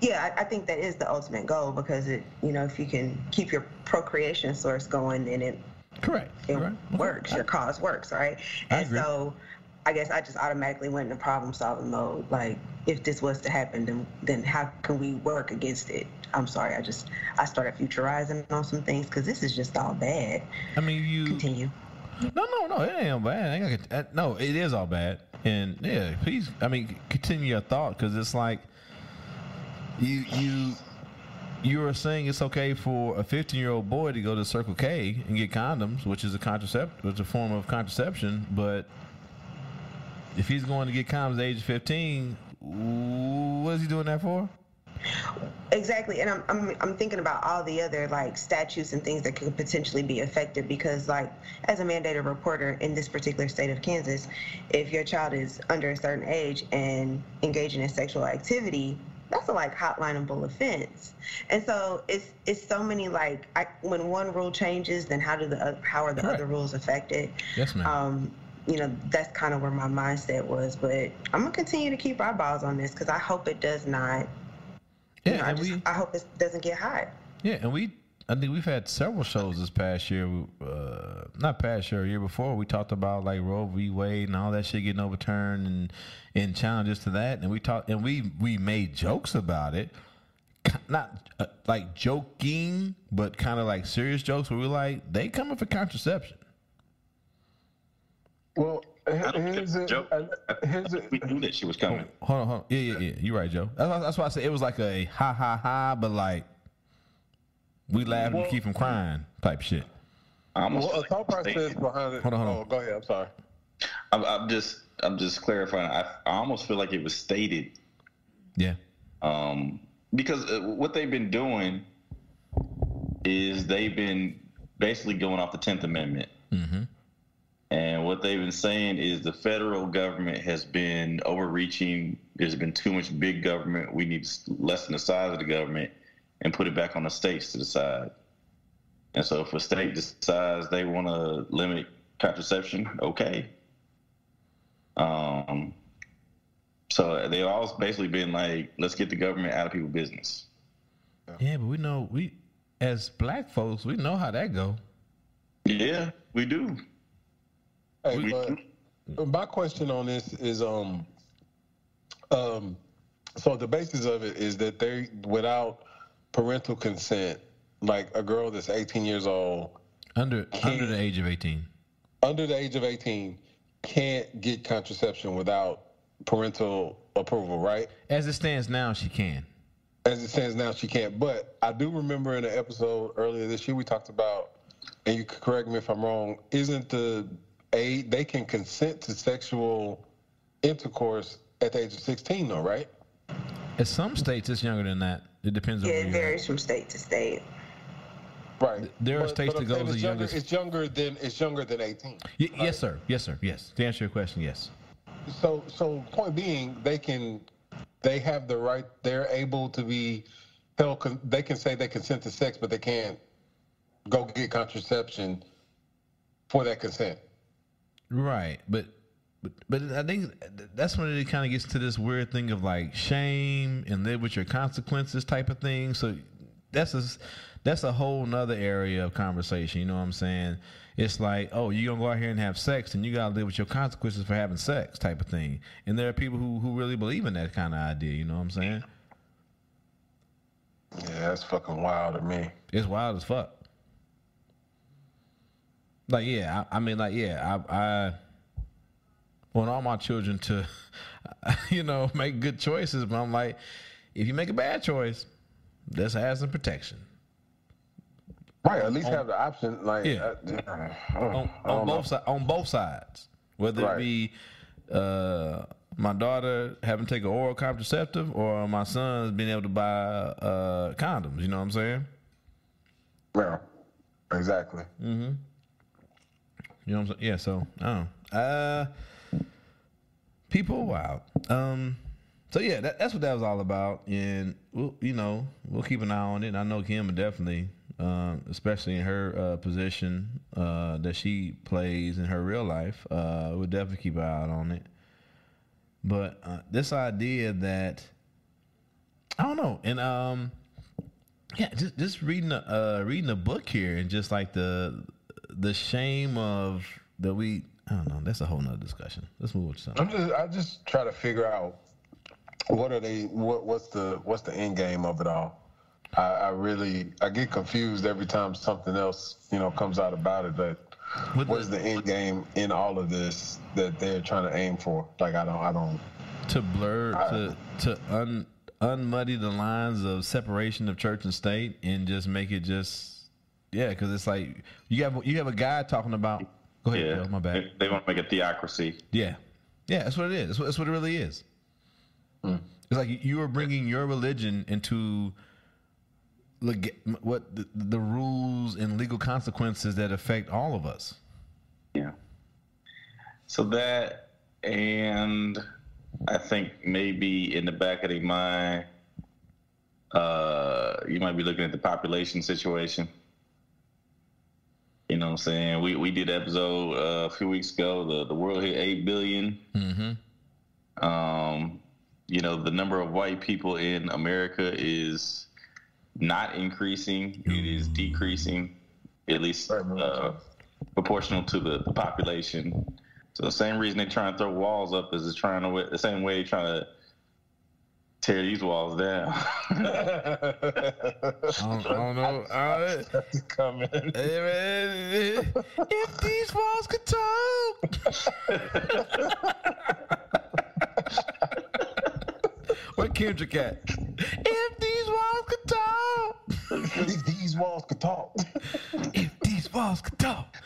Yeah, I, I think that is the ultimate goal because it. You know, if you can keep your procreation source going, then it. Correct. It right. works. Okay. Your cause works, right? I and agree. so. I guess I just automatically went into problem-solving mode. Like, if this was to happen, then then how can we work against it? I'm sorry, I just I started futurizing on some things because this is just all bad. I mean, you continue. No, no, no, it ain't all bad. I ain't gonna, no, it is all bad. And yeah, please, I mean, continue your thought because it's like you you you are saying it's okay for a fifteen year old boy to go to Circle K and get condoms, which is a contracept, which is a form of contraception, but if he's going to get condoms at the age of fifteen, what is he doing that for? Exactly, and I'm I'm I'm thinking about all the other like statutes and things that could potentially be affected because, like, as a mandated reporter in this particular state of Kansas, if your child is under a certain age and engaging in sexual activity, that's a like hotlineable offense. And so it's it's so many like I, when one rule changes, then how do the how are the Correct. other rules affected? Yes, ma'am. Um, You know, that's kind of where my mindset was, but I'm gonna continue to keep eyeballs on this because I hope it does not. Yeah, you know, and I, just, we, I hope it doesn't get hot. Yeah, and we, I think we've had several shows this past year, uh, not past year, year before. We talked about like Roe v. Wade and all that shit getting overturned and and challenges to that, and we talked and we we made jokes about it, not uh, like joking, but kind of like serious jokes where we're like, they coming for contraception. Well, here's it. We knew that she was coming. Hold on, hold on. Yeah, yeah, yeah. You're right, Joe. That's, that's why I said it was like a ha ha ha, but like we laugh well, and keep from crying type shit. I well, a thought process behind it. Hold on, hold on. Oh, go ahead. I'm sorry. I'm, I'm just, I'm just clarifying. I, I almost feel like it was stated. Yeah. Um, because what they've been doing is they've been basically going off the tenth Amendment. Mm-hmm. And what they've been saying is the federal government has been overreaching. There's been too much big government. We need to lessen the size of the government and put it back on the states to decide. And so if a state decides they want to limit contraception, okay. Um, so they've always basically been like, let's get the government out of people's business. Yeah, but we know, we as black folks, we know how that go. Yeah, we do. Hey, but my question on this is, um, um, so the basis of it is that they, without parental consent, like a girl that's eighteen years old, under under the age of eighteen, under the age of eighteen, can't get contraception without parental approval, right? As it stands now, she can. As it stands now, she can't. But I do remember in an episode earlier this year we talked about, and you can correct me if I'm wrong. Isn't the A, they can consent to sexual intercourse at the age of sixteen, though, right? In some states, it's younger than that. It depends on. Yeah, it varies at. from state to state. Right. There but, are states that go to the younger, youngest. It's younger than it's younger than eighteen. Y right? Yes, sir. Yes, sir. Yes. To answer your question, yes. So, so point being, they can they have the right, they're able to be held, they can say they consent to sex, but they can't go get contraception for that consent. Right, but but, but I think that's when it kind of gets to this weird thing of like shame and live with your consequences type of thing. So that's a, that's a whole nother area of conversation, you know what I'm saying? It's like, oh, you're going to go out here and have sex and you got to live with your consequences for having sex type of thing. And there are people who, who really believe in that kind of idea, you know what I'm saying? Yeah, that's fucking wild to me. It's wild as fuck. Like, yeah, I, I mean, like, yeah, I, I want all my children to, you know, make good choices. But I'm like, if you make a bad choice, let's have some protection. Right, at least on, have the option. Like, yeah. I, I on, on, both si on both sides, whether right. it be uh, my daughter having to take an oral contraceptive or my son's being able to buy uh, condoms, you know what I'm saying? Yeah, exactly. Mm-hmm. You know what I'm saying? Yeah, so, I don't know. Uh, people are wild. Um, so, yeah, that, that's what that was all about. And, we'll, you know, we'll keep an eye on it. And I know Kim definitely, um, especially in her uh, position uh, that she plays in her real life, uh, we'll definitely keep an eye out on it. But uh, this idea that, I don't know, and, um, yeah, just, just reading, a, uh, reading a book here and just like the – the shame of that we, I don't know. That's a whole nother discussion. Let's move on to something. I'm just, I just try to figure out what are they, what, what's the, what's the end game of it all. I, I really, I get confused every time something else, you know, comes out about it. But what's the end game in all of this that they're trying to aim for? Like, I don't, I don't. To blur, I, to to un unmuddy the lines of separation of church and state, and just make it just. Yeah, because it's like you have you have a guy talking about. Go ahead, yeah. Joe, my bad. They, they want to make a theocracy. Yeah, yeah, that's what it is. That's what, that's what it really is. Mm. It's like you are bringing your religion into leg what the, the rules and legal consequences that affect all of us. Yeah. So that, and I think maybe in the back of their mind, uh, you might be looking at the population situation. You know what I'm saying? We we did an episode uh, a few weeks ago. The the world hit eight billion. Mm-hmm. Um, you know, the number of white people in America is not increasing; it is decreasing, at least uh, proportional to the, the population. So the same reason they're trying to throw walls up is it's trying to the same way they're trying to tear these walls down. I, don't, I don't know. Uh, That's coming. If these walls could talk. What Kendrick at? If these walls could talk. If these walls could talk. If these walls could talk.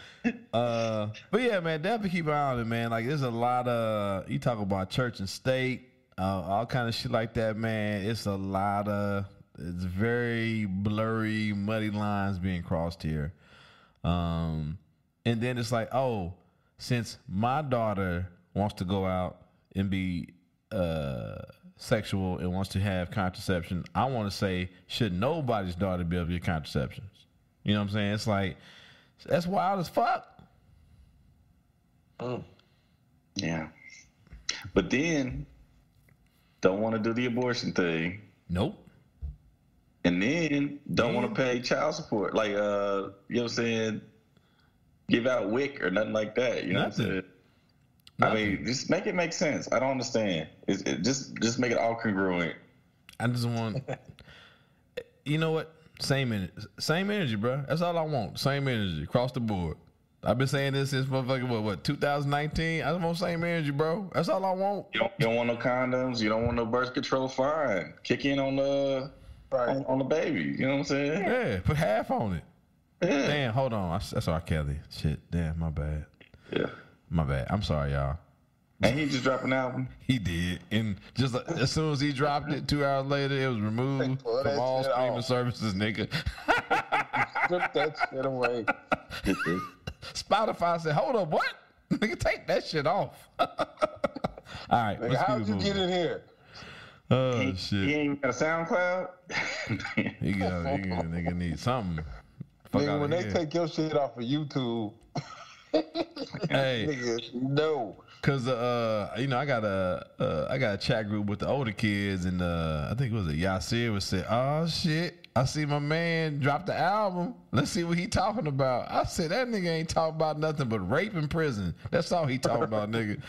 Uh, but yeah, man, definitely keep an eye on it, man. Like, there's a lot of, you talk about church and state. Uh, all kind of shit like that, man. It's a lot of, it's very blurry, muddy lines being crossed here. Um, and then it's like, oh, since my daughter wants to go out and be uh, sexual and wants to have contraception, I want to say, should nobody's daughter be able to get contraceptions? You know what I'm saying? It's like, that's wild as fuck. Oh, yeah. But then... don't want to do the abortion thing. Nope. And then don't want to pay child support. Like, uh, you know what I'm saying? Give out W I C or nothing like that. You know nothing. What I'm saying? Nothing. I mean, just make it make sense. I don't understand. It's, it, just just make it all congruent. I just want... you know what? Same energy. Same energy, bro. That's all I want. Same energy. Across the board. I've been saying this since motherfucking what, what two thousand nineteen. I just want same energy, bro. That's all I want. You don't, you don't want no condoms. You don't want no birth control. Fine, kick in on the right. on, on the baby. You know what I'm saying? Yeah, put half on it. Yeah. Damn, hold on. I, that's R. Kelly. Shit, damn, my bad. Yeah, my bad. I'm sorry, y'all. And he just dropped an album. He did, and just like, as soon as he dropped it, two hours later, it was removed from all streaming off. services, nigga. Strip that shit away. Spotify said, "Hold up, what? Nigga, take that shit off." All right, nigga, how'd you get in here? Oh, he, shit. He ain't got a SoundCloud? he got a nigga need something. Fuck nigga, when they here. Take your shit off of YouTube, hey, nigga, no. Cause uh, you know, I got a uh, I got a chat group with the older kids, and uh, I think it was a Yasir was said, "Oh shit, I see my man drop the album. Let's see what he talking about." I said, "That nigga ain't talking about nothing but rape in prison. That's all he talking about, nigga."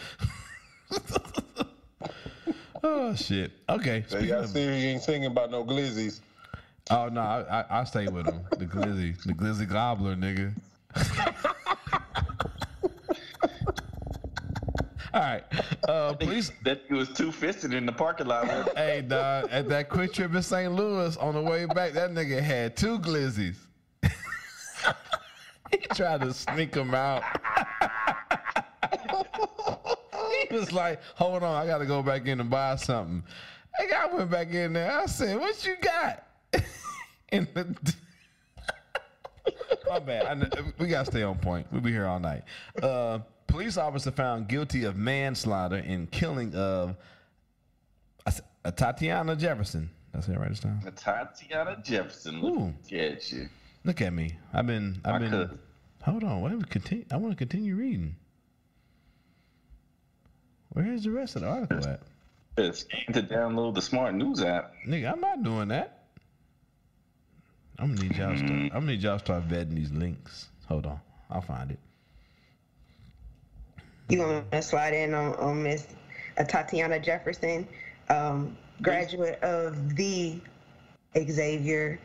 Oh shit. Okay. So Yasir ain't singing about no glizzies. Oh no, I, I I stay with him. The glizzy, the glizzy gobbler, nigga. All right, uh, please. That he was two fisted in the parking lot. Hey, dog, at that quick trip in Saint Louis on the way back, that nigga had two glizzies. He tried to sneak them out. He was like, "Hold on, I got to go back in and buy something." Hey, I went back in there. I said, "What you got?" In the. My bad. I, we gotta stay on point. We'll be here all night. Uh, police officer found guilty of manslaughter and killing of Atatianna Jefferson. That's it, right this time. Atatianna Jefferson. Look at you. Look at me. I've been. I've been. Uh, hold on. Whatever. Continue. I want to continue reading. Where is the rest of the article at? It's to download the smart news app. Nigga, I'm not doing that. I'm gonna need y'all start. I'm gonna need y'all start vetting these links. Hold on, I'll find it. You gonna slide in on, on Miss Atatianna Jefferson, um, graduate of the Xavier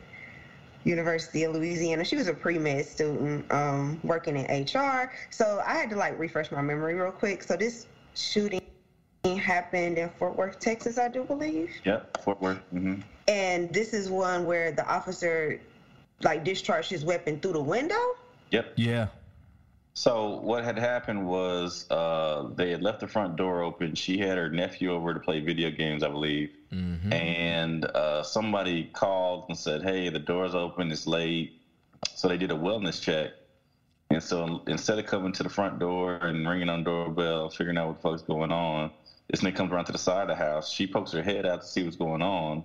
University of Louisiana. She was a pre-med student, um, working in H R. So I had to like refresh my memory real quick. So this shooting happened in Fort Worth, Texas, I do believe. Yep, Fort Worth. Mm-hmm. And this is one where the officer, like, discharged his weapon through the window? Yep. Yeah. So what had happened was uh, they had left the front door open. She had her nephew over to play video games, I believe. Mm-hmm. And uh, somebody called and said, hey, the door's open, it's late. So they did a wellness check. And so instead of coming to the front door and ringing on the doorbell, figuring out what the fuck's going on, this nigga comes around to the side of the house. She pokes her head out to see what's going on.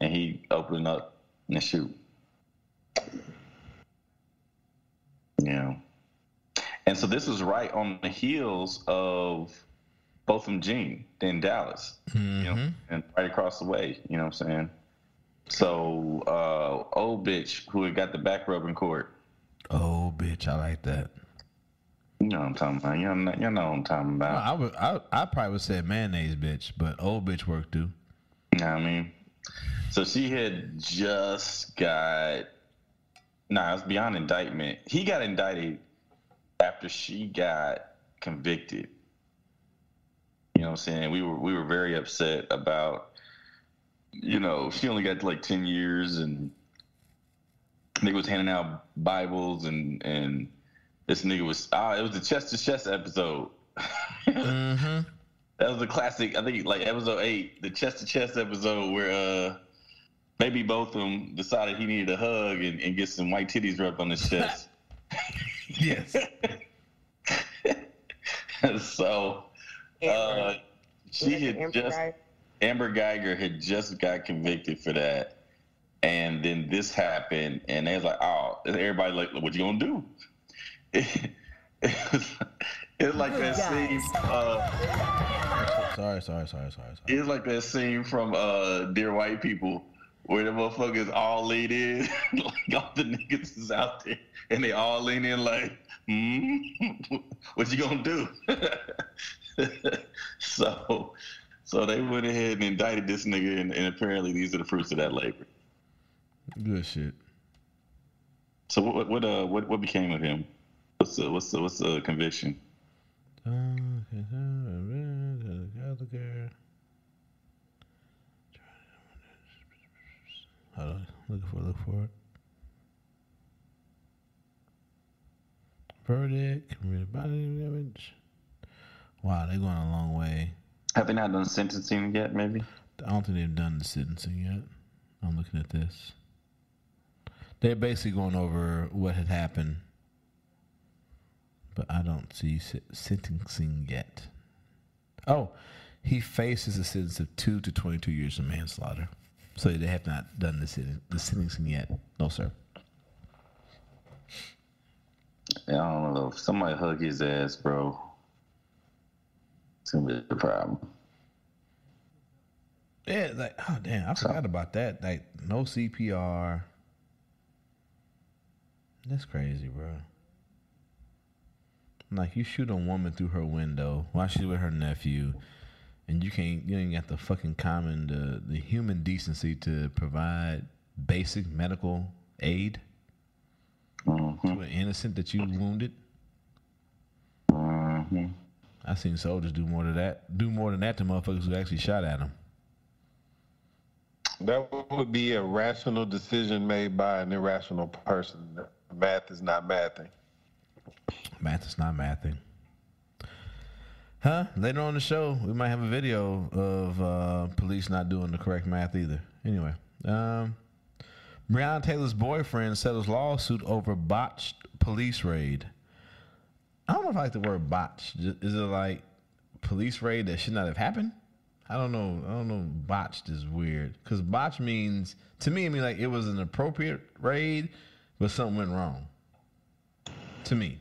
And he opened up and shoot. Yeah. And so this was right on the heels of Botham Jean in Dallas, mm-hmm. you know, and right across the way, you know what I'm saying? So uh, old bitch who had got the back rub in court. Oh, bitch, I like that. You know what I'm talking about. You know, you know what I'm talking about. I, would, I, I probably would say mayonnaise, bitch, but old bitch work too. You know what I mean? So she had just got, nah, it was beyond indictment. He got indicted after she got convicted. You know what I'm saying? We were we were very upset about, you know, she only got like ten years, and nigga was handing out Bibles, and, and this nigga was, ah, it was the chest to chest episode. Mm-hmm. That was the classic, I think, like episode eight, the chest to chest episode where uh, Baby Botham decided he needed a hug and, and get some white titties rubbed on his chest. Yes. So, uh, she had Amber just, Geiger. Amber Geiger had just got convicted for that. And then this happened, and they was like, oh, everybody like, what you gonna do? It, it was, it's like that scene. Uh, sorry, sorry, sorry, sorry, sorry. It's like that scene from uh, Dear White People, where the motherfuckers all lean in, like all the niggas is out there, and they all lean in like, hmm, what you gonna do? so, so they went ahead and indicted this nigga, and, and apparently these are the fruits of that labor. Good shit. So what what uh what what became of him? What's the what's the what's the conviction? Hold on, looking for, look for it. Verdict, committed bodily damage. Wow, they're going a long way. Have they not done sentencing yet? Maybe. I don't think they've done the sentencing yet. I'm looking at this. They're basically going over what had happened. But I don't see sentencing yet. Oh, He faces a sentence of two to twenty-two years of manslaughter. So they have not done the sentencing yet. No, sir. Yeah, I don't know. If somebody hug his ass, bro, it's going to be a problem. Yeah, like, oh, damn, I forgot about that. Like, no C P R. That's crazy, bro. Like, you shoot a woman through her window while she's with her nephew, and you can't, you ain't got the fucking common, the, the human decency to provide basic medical aid mm-hmm. to an innocent that you wounded. Mm-hmm. I've seen soldiers do more to that, do more than that to motherfuckers who actually shot at them. That would be a rational decision made by an irrational person. Math is not mathing. Math is not mathing. Huh? Later on the show, we might have a video of uh, police not doing the correct math either. Anyway, um, Breonna Taylor's boyfriend settles lawsuit over botched police raid. I don't know if I like the word botched. Is it like police raid that should not have happened? I don't know. I don't know. Botched is weird because botch means to me. I mean, like it was an appropriate raid, but something went wrong. To me.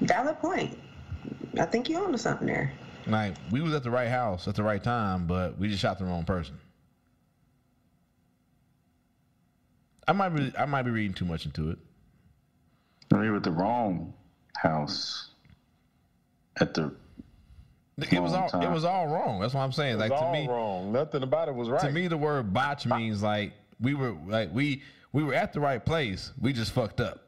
Valid point. I think you own to something there. Like we was at the right house at the right time, but we just shot the wrong person. I might be. I might be reading too much into it. We were at the wrong house at the. It was all time. It was all wrong. That's what I'm saying. It was like all to me, wrong. Nothing about it was right. To me, the word botch means like we were like we we were at the right place. We just fucked up.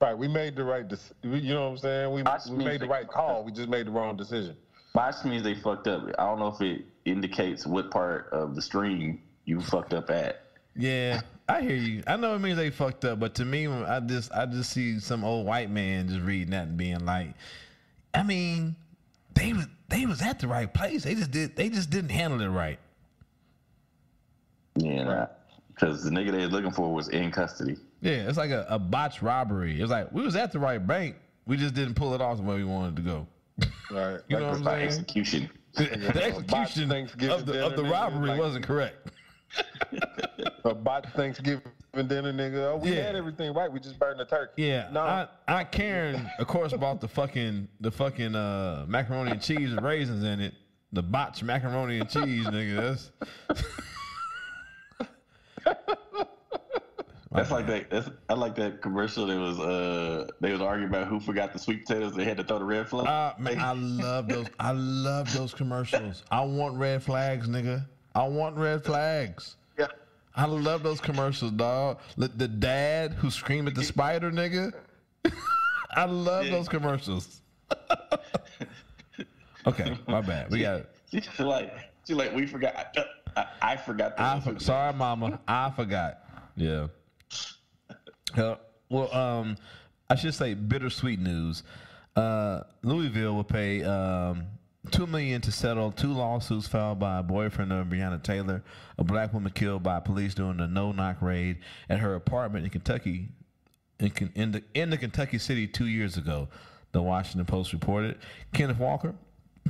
Right. We made the right decision. You know what I'm saying? We, we made the right call. Up. We just made the wrong decision. Botch means they fucked up. I don't know if it indicates what part of the stream you fucked up at. Yeah, I hear you. I know it means they fucked up, but to me, I just I just see some old white man just reading that and being like. I mean, they was they was at the right place. They just did they just didn't handle it right. Yeah, because the nigga they was looking for was in custody. Yeah, it's like a, a botched robbery. It's like we was at the right bank. We just didn't pull it off the way we wanted to go. Right. You like know what I'm saying? Execution. The execution of the of the robbery like, wasn't correct. A botched Thanksgiving. And then a nigga, oh, we yeah. had everything right. We just burned the turkey. Yeah, no. I, I Karen, of course, bought the fucking the fucking uh, macaroni and cheese with raisins in it. The botched macaroni and cheese, nigga. That's that's like that. That's, I like that commercial. That was uh, they was arguing about who forgot the sweet potatoes. They had to throw the red flag. Uh, man, I love those. I love those commercials. I want red flags, nigga. I want red flags. Yeah. I love those commercials, dog. The dad who screamed at the spider, nigga. I love yeah. those commercials. Okay, my bad. We got it. She's like, she like, we forgot. I, I forgot. I for, sorry, mama. I forgot. Yeah. Uh, well, um, I should say bittersweet news. Uh, Louisville will pay um, two million dollars to settle two lawsuits filed by a boyfriend of Breonna Taylor, a black woman killed by police during a no-knock raid at her apartment in Kentucky, in, in, the, in the Kentucky city two years ago, the Washington Post reported. Kenneth Walker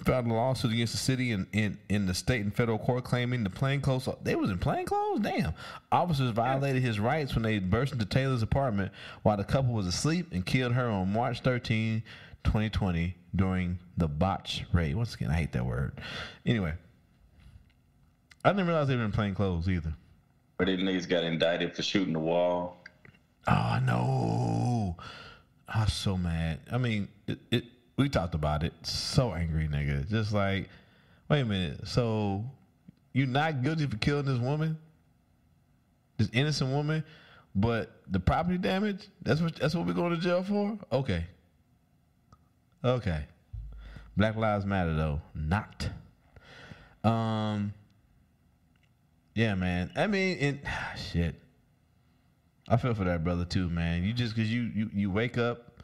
filed a lawsuit against the city in, in, in the state and federal court claiming the plainclothes, they was in plainclothes? Damn. Officers violated his rights when they burst into Taylor's apartment while the couple was asleep and killed her on March thirteenth, twenty twenty during the botch raid. Once again, I hate that word. Anyway, I didn't realize they were in plain clothes either. But these niggas got indicted for shooting the wall. Oh no, I was so mad. I mean, it, it. We talked about it. So angry, nigga. Just like, wait a minute. So you're not guilty for killing this woman, this innocent woman, but the property damage. That's what. That's what we're going to jail for. Okay. Okay. Black Lives Matter, though. Not. Um. Yeah, man. I mean, and, ah, shit. I feel for that brother, too, man. You just, because you, you, you wake up,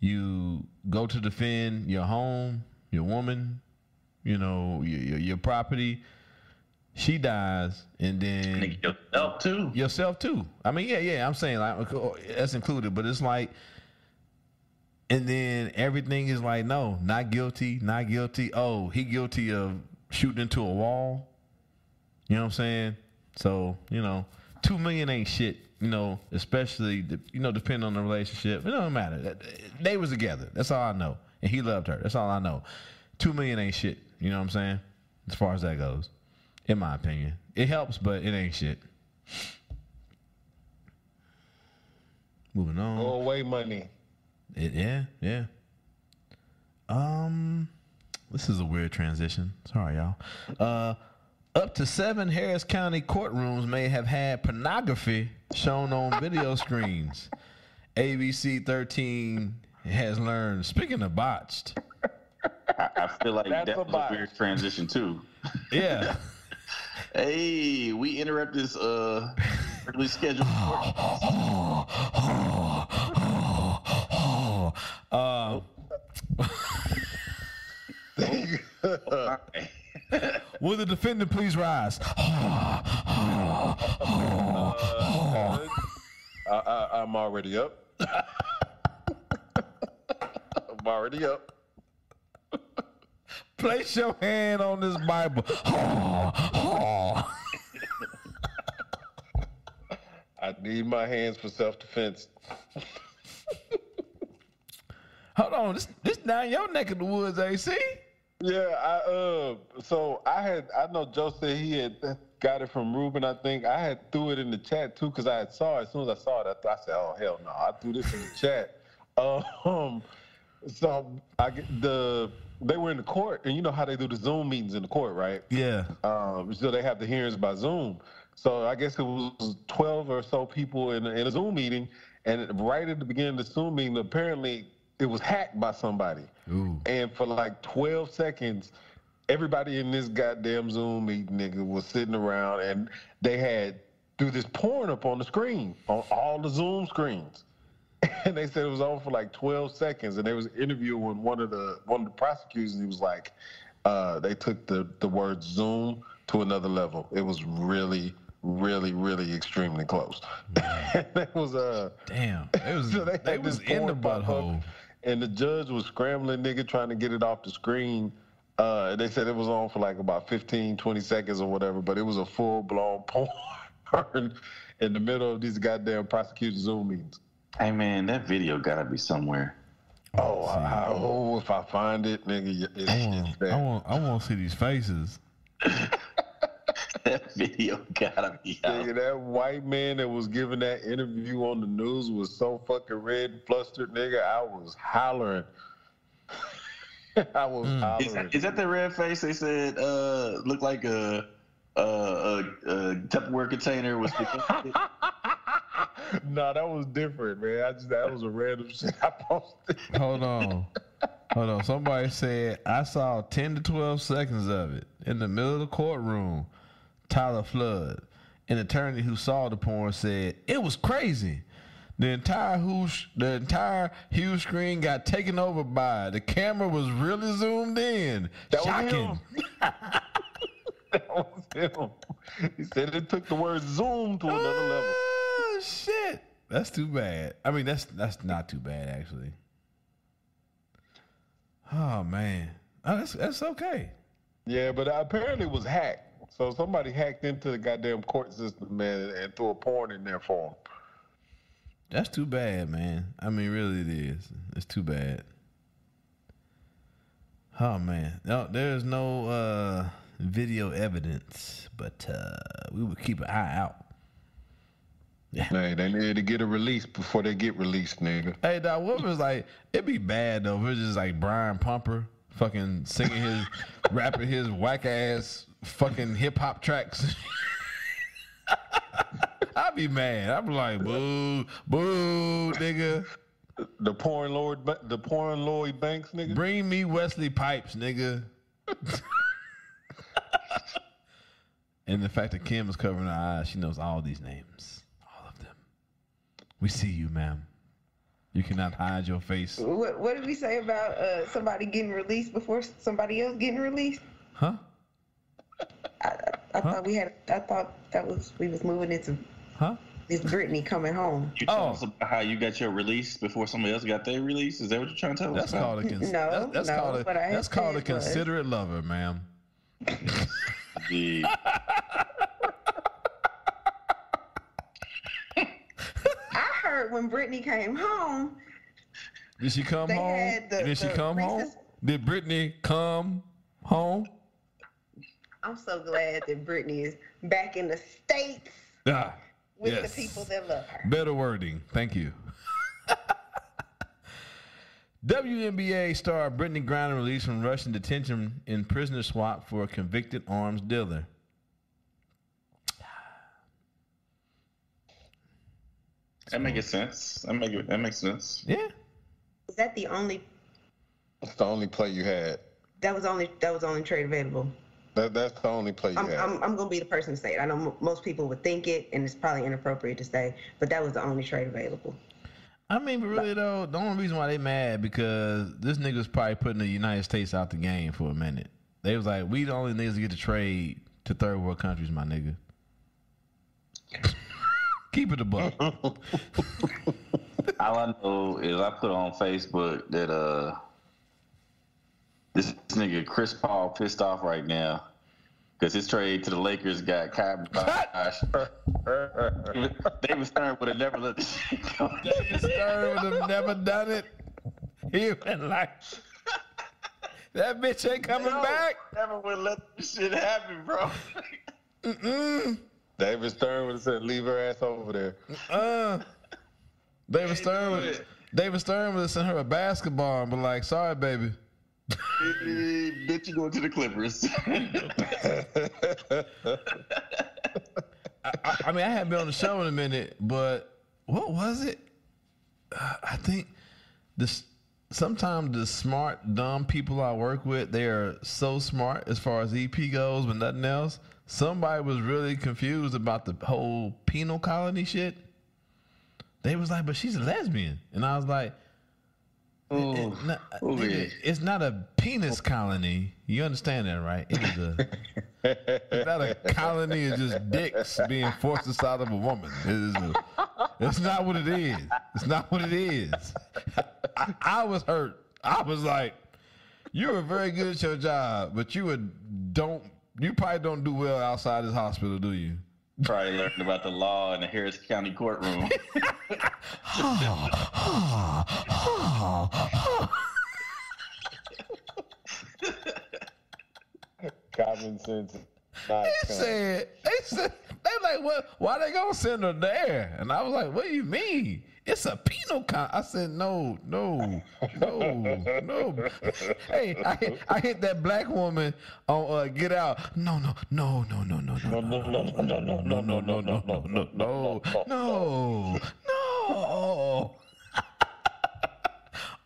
you go to defend your home, your woman, you know, your, your, your property. She dies, and then... And yourself, too. Yourself, too. I mean, yeah, yeah. I'm saying, like, that's included, but it's like... And then everything is like, no, not guilty, not guilty. Oh, he guilty of shooting into a wall. You know what I'm saying? So, you know, two million ain't shit, you know, especially, the, you know, depending on the relationship. It don't matter. They was together. That's all I know. And he loved her. That's all I know. Two million ain't shit. You know what I'm saying? As far as that goes, in my opinion. It helps, but it ain't shit. Moving on. Go away money. It, yeah, yeah. Um, this is a weird transition. Sorry, y'all. Uh, up to seven Harris County courtrooms may have had pornography shown on video screens. A B C thirteen has learned. Speaking of botched, I, I feel like that was a weird transition too. Yeah. Hey, we interrupt this uh early scheduled. Uh, will the defendant please rise? uh, I, I, I'm already up. I'm already up. Place your hand on this Bible. I need my hands for self-defense. Hold on, this this down your neck of the woods, A C. Yeah, I uh, so I had I know Joe said he had got it from Ruben. I think I had threw it in the chat too because I had saw it. As soon as I saw it, I, I said, "Oh hell no!" I threw this in the chat. Um, so I get the they were in the court, and you know how they do the Zoom meetings in the court, right? Yeah. Um, so they have the hearings by Zoom. So I guess it was twelve or so people in in a Zoom meeting, and right at the beginning of the Zoom meeting, apparently. It was hacked by somebody. Ooh. And for like twelve seconds, everybody in this goddamn Zoom meeting nigga was sitting around and they had threw this porn up on the screen, on all the Zoom screens. And they said it was on for like twelve seconds. And there was an interview with one of the one of the prosecutors, and he was like, uh, they took the, the word Zoom to another level. It was really really, really extremely close. That was uh damn. It was so they, they was in the butthole. And the judge was scrambling, nigga, trying to get it off the screen. Uh, they said it was on for like about fifteen, twenty seconds or whatever, but it was a full-blown porn in the middle of these goddamn prosecutor Zoom meetings. Hey, man, that video got to be somewhere. Oh, I, I, oh, if I find it, nigga, it's, it's that. I want, I want to see these faces. That video gotta be out. Nigga, that white man that was giving that interview on the news was so fucking red and flustered, nigga. I was hollering. I was mm. hollering. Is that, is that the red face they said uh, looked like a, a, a, a Tupperware container? Was the- No, that was different, man. I just, that was a random shit I posted. Hold on. Hold on. Somebody said, I saw ten to twelve seconds of it in the middle of the courtroom. Tyler Flood, an attorney who saw the porn, said it was crazy. The entire huge, the entire huge screen got taken over by it. The camera was really zoomed in. That Shocking. Was him. That was him. He said it took the word "zoom" to another oh, level. Oh shit! That's too bad. I mean, that's that's not too bad actually. Oh man, oh, that's that's okay. Yeah, but apparently it was hacked. So somebody hacked into the goddamn court system, man, and threw a porn in there for him. That's too bad, man. I mean, really, it is. It's too bad. Oh, man. No, there's no uh, video evidence, but uh, we would keep an eye out. Yeah. Hey, they need to get a release before they get released, nigga. Hey, that woman's like, it'd be bad, though, if it's just like Brian Pumper fucking singing his, rapping his whack-ass fucking hip hop tracks. I'd be mad. I'd be like, boo, boo, nigga. The porn lord, the porn Lloyd Banks, nigga. Bring me Wesley Pipes, nigga. And the fact that Kim is covering her eyes, she knows all these names, all of them. We see you, ma'am. You cannot hide your face. What, what did we say about uh, somebody getting released before somebody else getting released? Huh? I, I huh? thought we had. I thought that was we was moving into. Huh? It's Brittney coming home. You oh. us about how you got your release before somebody else got their release? Is that what you're trying to tell that's us? Called a cons- no, that's, that's no, called a, that's called a considerate was. lover, ma'am. I heard when Brittney came home. Did she come home? The, Did she come Reese's- home? Did Brittney come home? I'm so glad that Brittney is back in the States. Ah. With yes. the people that love her. Better wording. Thank you. W N B A star Brittney Griner released from Russian detention in prisoner swap for a convicted arms dealer. That makes sense. That make it, that makes sense. Yeah. Is that the only? That's the only play you had. That was only. That was only trade available. That, that's the only play you I'm, had. I'm, I'm going to be the person to say it. I know m- most people would think it, and it's probably inappropriate to say, but that was the only trade available. I mean, but really, though, the only reason why they mad because this nigga was probably putting the United States out the game for a minute. They was like, we the only niggas that get to trade to third world countries, my nigga. Keep it a buck. All I know is I put on Facebook that, uh, this nigga Chris Paul pissed off right now because his trade to the Lakers got Kyrie. David Stern would have never let this shit go. David Stern would have never done it. He went like, that bitch ain't coming no, back. Never would let this shit happen, bro. Mm-mm. David Stern would have said, leave her ass over there. Uh, David Stern would have David Stern would have sent her a basketball and be like, sorry, baby. Bitch, you going to the Clippers. I, I, I mean, I haven't been on the show in a minute, but what was it? Uh, I think this. Sometimes the smart, dumb people I work with, they are so smart as far as E P goes, but nothing else. Somebody was really confused about the whole penal colony shit. They was like, but she's a lesbian. And I was like, Ooh, it, it, not, nigga, it's not a penis colony. You understand that, right? It is a, it's not a colony. It's just dicks being forced inside of a woman. It is a, it's not what it is. It's not what it is. I, I was hurt. I was like, you were very good at your job, but you would don't. You probably don't do well outside this hospital, do you? Probably learned about the law in the Harris County courtroom. Common sense. They said, they said, they like, what? Why they gonna send her there? And I was like, what do you mean? It's a penal con. I said, no, no, no, no. Hey, I hit, I hit that black woman on uh, Get Out. No, no, no, no, no, no, no, no, no, no, no, no, no, no, no, no, no, no, no, no.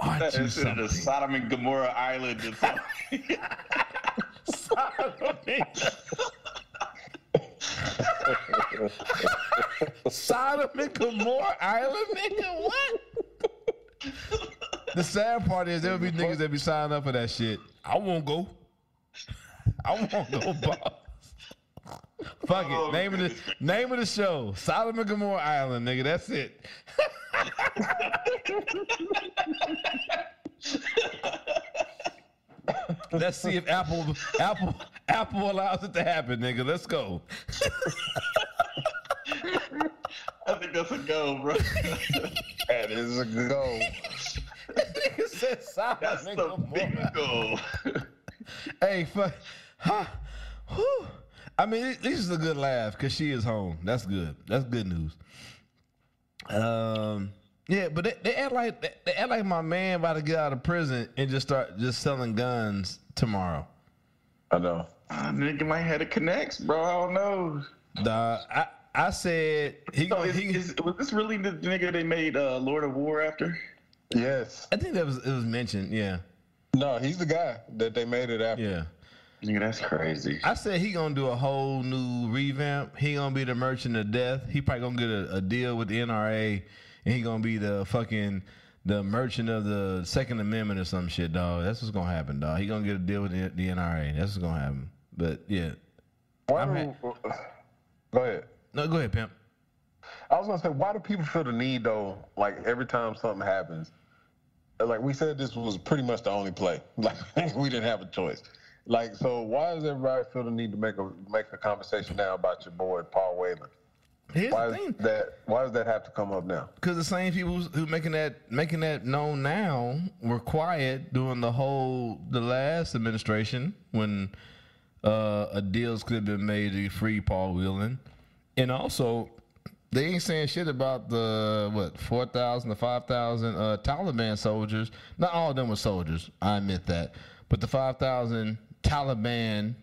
Aren't you something? This is a Sodom and Gomorrah island. Sodom and Sodom and Gomorrah Island, nigga, what? The sad part is there'll be niggas that be signing up for that shit. I won't go. I won't go, boss. Fuck it. Name of the name of the show: Sodom and Gomorrah Island, nigga. That's it. Let's see if Apple Apple Apple allows it to happen, nigga. Let's go. I think that's a go, bro. That is a go. That nigga said silent. That's nigga, the big go. Hey, fuck. Huh? Whew. I mean, at least it's a good laugh because she is home. That's good. That's good news. Um. Yeah, but they, they act like they act like my man about to get out of prison and just start just selling guns tomorrow. I know. Uh, nigga might have the connects, bro. I don't know. Uh, I I said he, so is, he is, was this really the nigga they made uh, Lord of War after? Yes. I think that was it was mentioned. Yeah. No, he's the guy that they made it after. Yeah. Nigga, that's crazy. I said he gonna do a whole new revamp. He gonna be the merchant of death. He probably gonna get a, a deal with the N R A. And he gonna be the fucking the merchant of the Second Amendment or some shit, dog. That's what's gonna happen, dog. He gonna get a deal with the, the N R A. That's what's gonna happen. But yeah, why do, ha- go ahead. No, go ahead, pimp. I was gonna say, why do people feel the need though? Like every time something happens, like we said, this was pretty much the only play. Like we didn't have a choice. Like, so why does everybody feel the need to make a make a conversation now about your boy Paul Whelan? Here's why the thing. Is that why does that have to come up now? Because the same people who making that making that known now were quiet during the whole the last administration when uh, a deals could have been made to free Paul Whelan, and also. They ain't saying shit about the, what, four thousand to five thousand uh, Taliban soldiers. Not all of them were soldiers. I admit that. But the five thousand Taliban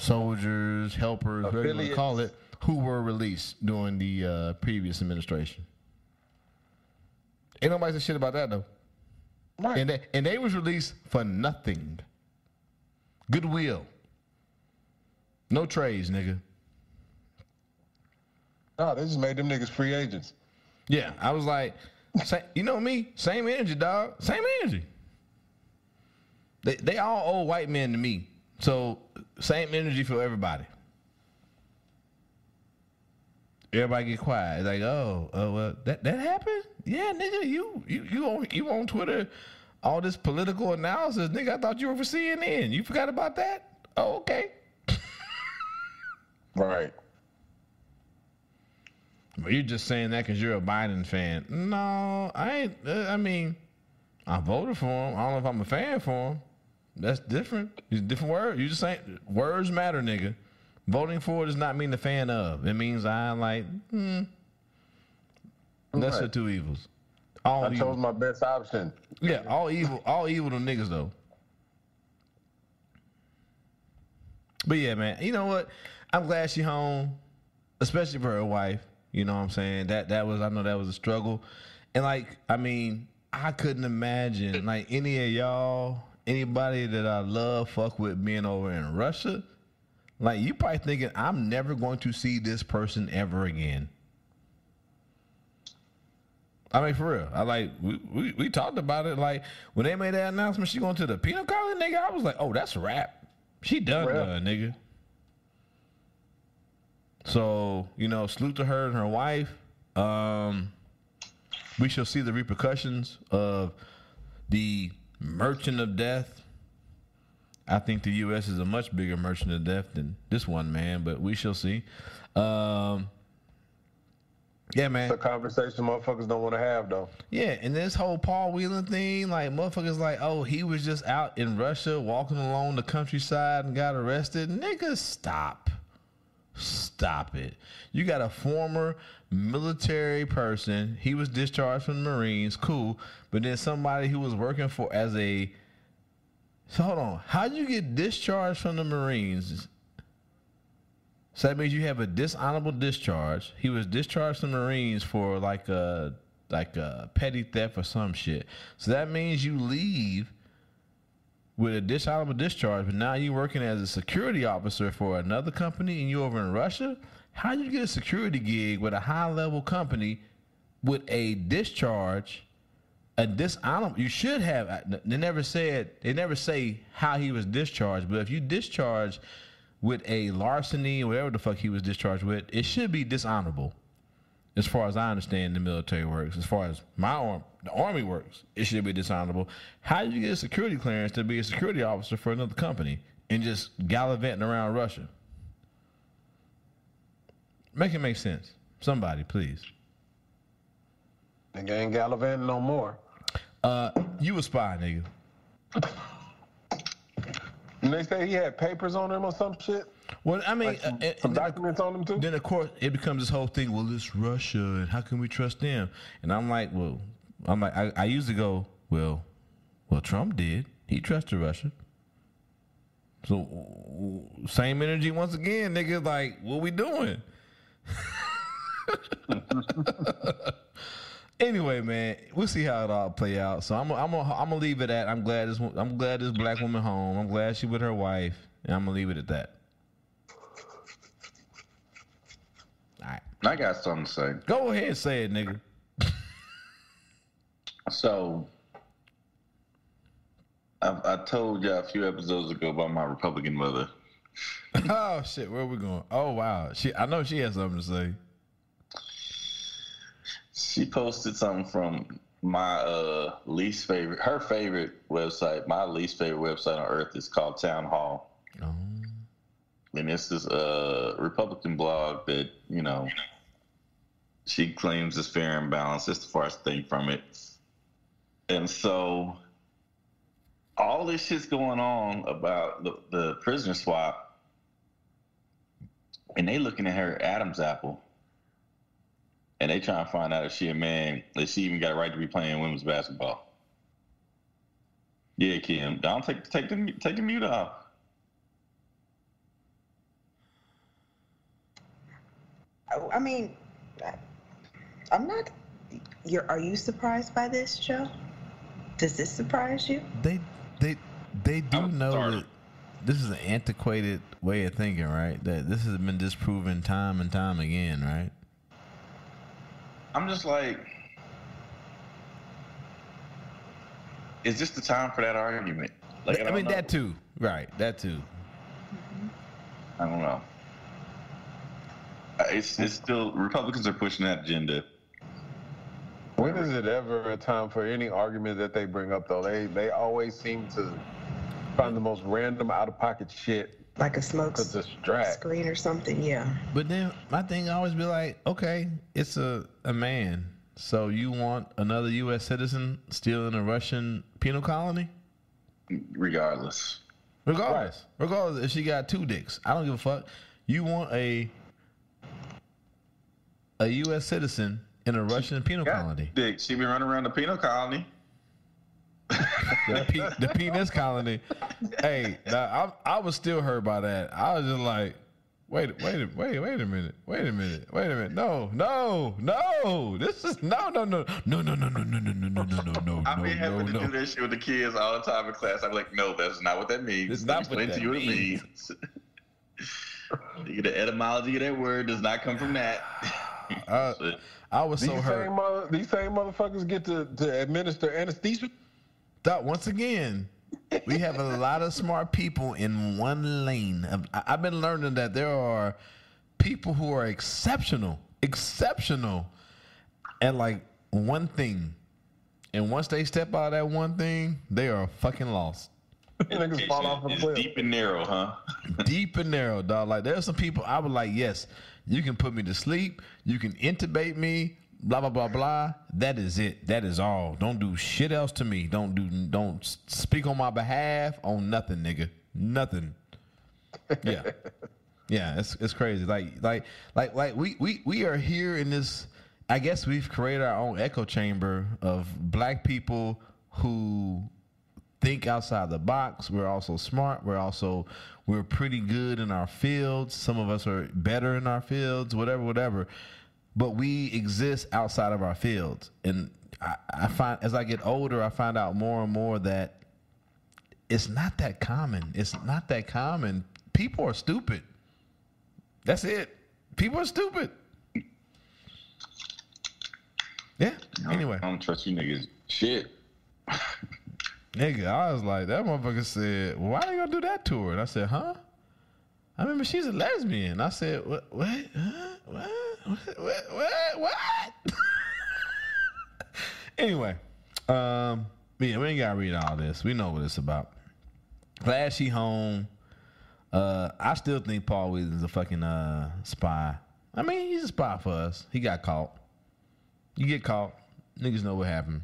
soldiers, helpers, affiliates, whatever you want to call it, who were released during the uh, previous administration. Ain't nobody said shit about that, though. Right. And they, and they was released for nothing. Goodwill. No trades, nigga. No, they just made them niggas free agents. Yeah, I was like, say, you know me, same energy, dog, same energy. They they all old white men to me, so same energy for everybody. Everybody get quiet. It's like, oh, oh, well, that that happened? Yeah, nigga, you you you on you on Twitter, all this political analysis, nigga. I thought you were for C N N. You forgot about that? Oh, okay. Right. But you're just saying that because you're a Biden fan. No, I ain't. Uh, I mean, I voted for him. I don't know if I'm a fan for him. That's different. It's different words. You just saying words matter, nigga. Voting for does not mean the fan of. It means I like, hmm. Lesser right. Two evils. All I evil. Chose my best option. Yeah, all evil. All evil to niggas, though. But yeah, man, you know what? I'm glad she home, especially for her wife. You know what I'm saying? That that was, I know that was a struggle. And, like, I mean, I couldn't imagine, like, any of y'all, anybody that I love fuck with being over in Russia. Like, you probably thinking, I'm never going to see this person ever again. I mean, for real. I, like, we, we, we talked about it. Like, when they made that announcement, she going to the penal colony, nigga, I was like, oh, that's a wrap. She done done, nigga. So, you know, salute to her and her wife. Um, we shall see the repercussions of the merchant of death. I think the U S is a much bigger merchant of death than this one, man, but we shall see. Um, yeah, man. It's a conversation motherfuckers don't want to have, though. Yeah, and this whole Paul Whelan thing, like, motherfuckers like, oh, he was just out in Russia walking along the countryside and got arrested. Nigga, stop. Stop it. You got a former military person. He was discharged from the Marines. Cool. But then somebody who was working for as a. So hold on. How do you get discharged from the Marines? So that means you have a dishonorable discharge. He was discharged from the Marines for like a like a petty theft or some shit. So that means you leave with a dishonorable discharge, but now you're working as a security officer for another company and you're over in Russia? How do you get a security gig with a high-level company with a discharge, a dishonorable? You should have. They never said, they never say how he was discharged, but if you discharge with a larceny or whatever the fuck he was discharged with, it should be dishonorable as far as I understand the military works. As far as my arm, the Army works, it should be dishonorable. How do you get a security clearance to be a security officer for another company and just gallivanting around Russia? Make it make sense. Somebody, please. Nigga ain't gallivanting no more. Uh, you a spy, nigga. And they say he had papers on him or some shit? Well, I mean, like some, uh, some documents then, on them too. Then of course it becomes this whole thing. Well, it's Russia, and how can we trust them? And I'm like, well, I'm like, I, I used to go, well, well, Trump did. He trusted Russia. So same energy once again, nigga. Like, what we doing? Anyway, man, we'll see how it all play out. So I'm, I'm, I'm, I'm gonna leave it at. I'm glad this, I'm glad this black woman home. I'm glad she with her wife, and I'm gonna leave it at that. I got something to say. Go ahead and say it, nigga. So, I, I told y'all a few episodes ago about my Republican mother. Oh, shit. Where are we going? Oh, wow. She, I know she has something to say. She posted something from my uh, least favorite, her favorite website, my least favorite website on earth is called Town Hall. Oh. And this is a Republican blog that, you know, she claims is fair and balanced. That's the farthest thing from it. And so all this shit's going on about the, the prisoner swap, and they looking at her Adam's apple. And they trying to find out if she a man, if she even got a right to be playing women's basketball. Yeah, Kim, don't take take the take the mute off. Oh, I mean, I'm not. You're are you surprised by this, Joe? Does this surprise you? They they they do I'm know started. that this is an antiquated way of thinking, right? That this has been disproven time and time again, right? I'm just like, is this the time for that argument? Like, I, I mean, know. that too. Right, that too. I don't know. It's, it's still, Republicans are pushing that agenda. When is it ever a time for any argument that they bring up, though? They they always seem to find the most random, out-of-pocket shit. Like a smoke screen or something, yeah. But then my thing I always be like, okay, it's a, a man. So you want another U S citizen still in a Russian penal colony? Regardless. Regardless. Right. Regardless if she got two dicks. I don't give a fuck. You want a a U S citizen in a Russian penal colony. Dick. She be running around the penal colony. the, pe- the penis colony. Hey, nah, I, I was still hurt by that. I was just like, wait, wait, wait, wait a minute, wait a minute, wait a minute. No, no, no. This is no, no, no, no, no, no, no, no, no, no, no, no, no. I've been having to do that shit with the kids all the time in class. I'm like, no, that's not what that means. It's not what that means. The etymology of that word does not come from that. uh, I was so hurt. Mother, these same motherfuckers get to, to administer anesthesia. That once again, we have a lot of smart people in one lane. I've been learning that there are people who are exceptional, exceptional at like one thing. And once they step out of that one thing, they are fucking lost. Niggas fall off a cliff. Deep and narrow, huh? Deep and narrow, dog. Like, there's some people I would like, yes, you can put me to sleep. You can intubate me. Blah, blah, blah, blah. That is it. That is all. Don't do shit else to me. Don't do, don't speak on my behalf on nothing, nigga. Nothing. Yeah. Yeah. It's, it's crazy. Like, like, like, like we, we, we are here in this, I guess we've created our own echo chamber of black people who think outside the box. We're also smart. We're also, we're pretty good in our fields. Some of us are better in our fields, whatever, whatever. But we exist outside of our fields. And I, I find, as I get older, I find out more and more that it's not that common. It's not that common. People are stupid. That's it. People are stupid. Yeah. Anyway. I don't trust you niggas. Shit. Nigga, I was like, that motherfucker said, why are you going to do that to her? And I said, huh? I remember she's a lesbian. I said, what? What? Huh? What? What? What? What? What? Anyway, um, yeah, we ain't gotta read all this. We know what it's about. Glad she home. Uh, I still think Paul Whelan's a fucking uh spy. I mean, he's a spy for us. He got caught. You get caught, niggas know what happened.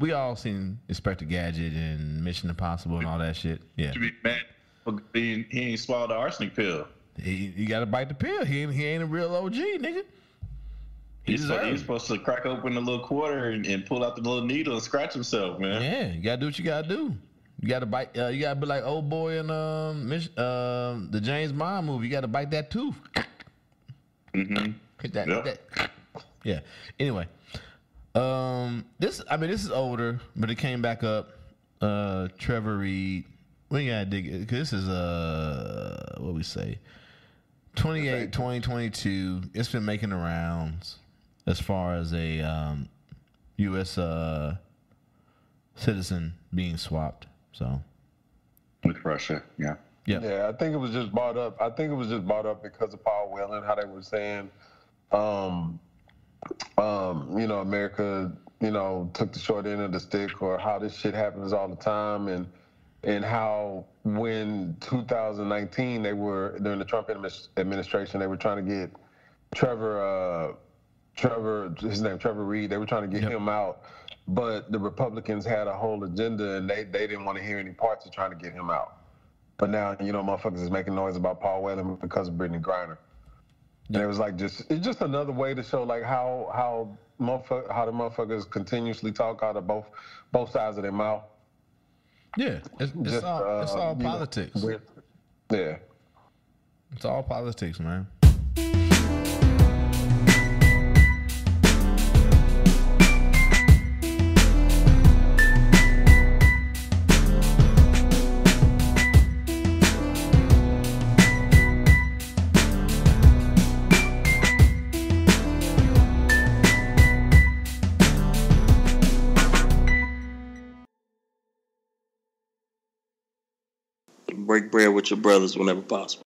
We all seen Inspector Gadget and Mission Impossible and all that shit. Yeah. He, he ain't swallowed the arsenic pill. He, he got to bite the pill. He ain't, he ain't a real O G, nigga. He's, so, he's supposed to crack open a little quarter and, and pull out the little needle and scratch himself, man. Yeah, you got to do what you got to do. You got to bite. Uh, you got to be like old boy in um, uh, the James Bond movie. You got to bite that tooth. Mm-hmm. Hit that, yep. hit that. Yeah. Anyway, um, this. I mean, this is older, but it came back up. Uh, Trevor Reed. We gotta dig it because this is uh what we say twenty-eight, twenty twenty-two. It's been making the rounds as far as a um, U S uh, citizen being swapped. So with Russia, yeah, yeah, yeah. I think it was just brought up. I think it was just brought up because of Paul Whelan, how they were saying um, um, you know, America, you know, took the short end of the stick, or how this shit happens all the time, and and how when two thousand nineteen they were, during the Trump administration, they were trying to get Trevor, uh, Trevor, his name, Trevor Reed, they were trying to get yep. him out, but the Republicans had a whole agenda, and they, they didn't want to hear any parts of trying to get him out. But now, you know, motherfuckers is making noise about Paul Whelan because of Brittney Griner. Yep. And it was like, just, it's just another way to show like how, how, motherfuck- how the motherfuckers continuously talk out of both, both sides of their mouth. Yeah, it's, it's Just, all, uh, it's all politics. Know, with, yeah. It's all politics, man. Break bread with your brothers whenever possible.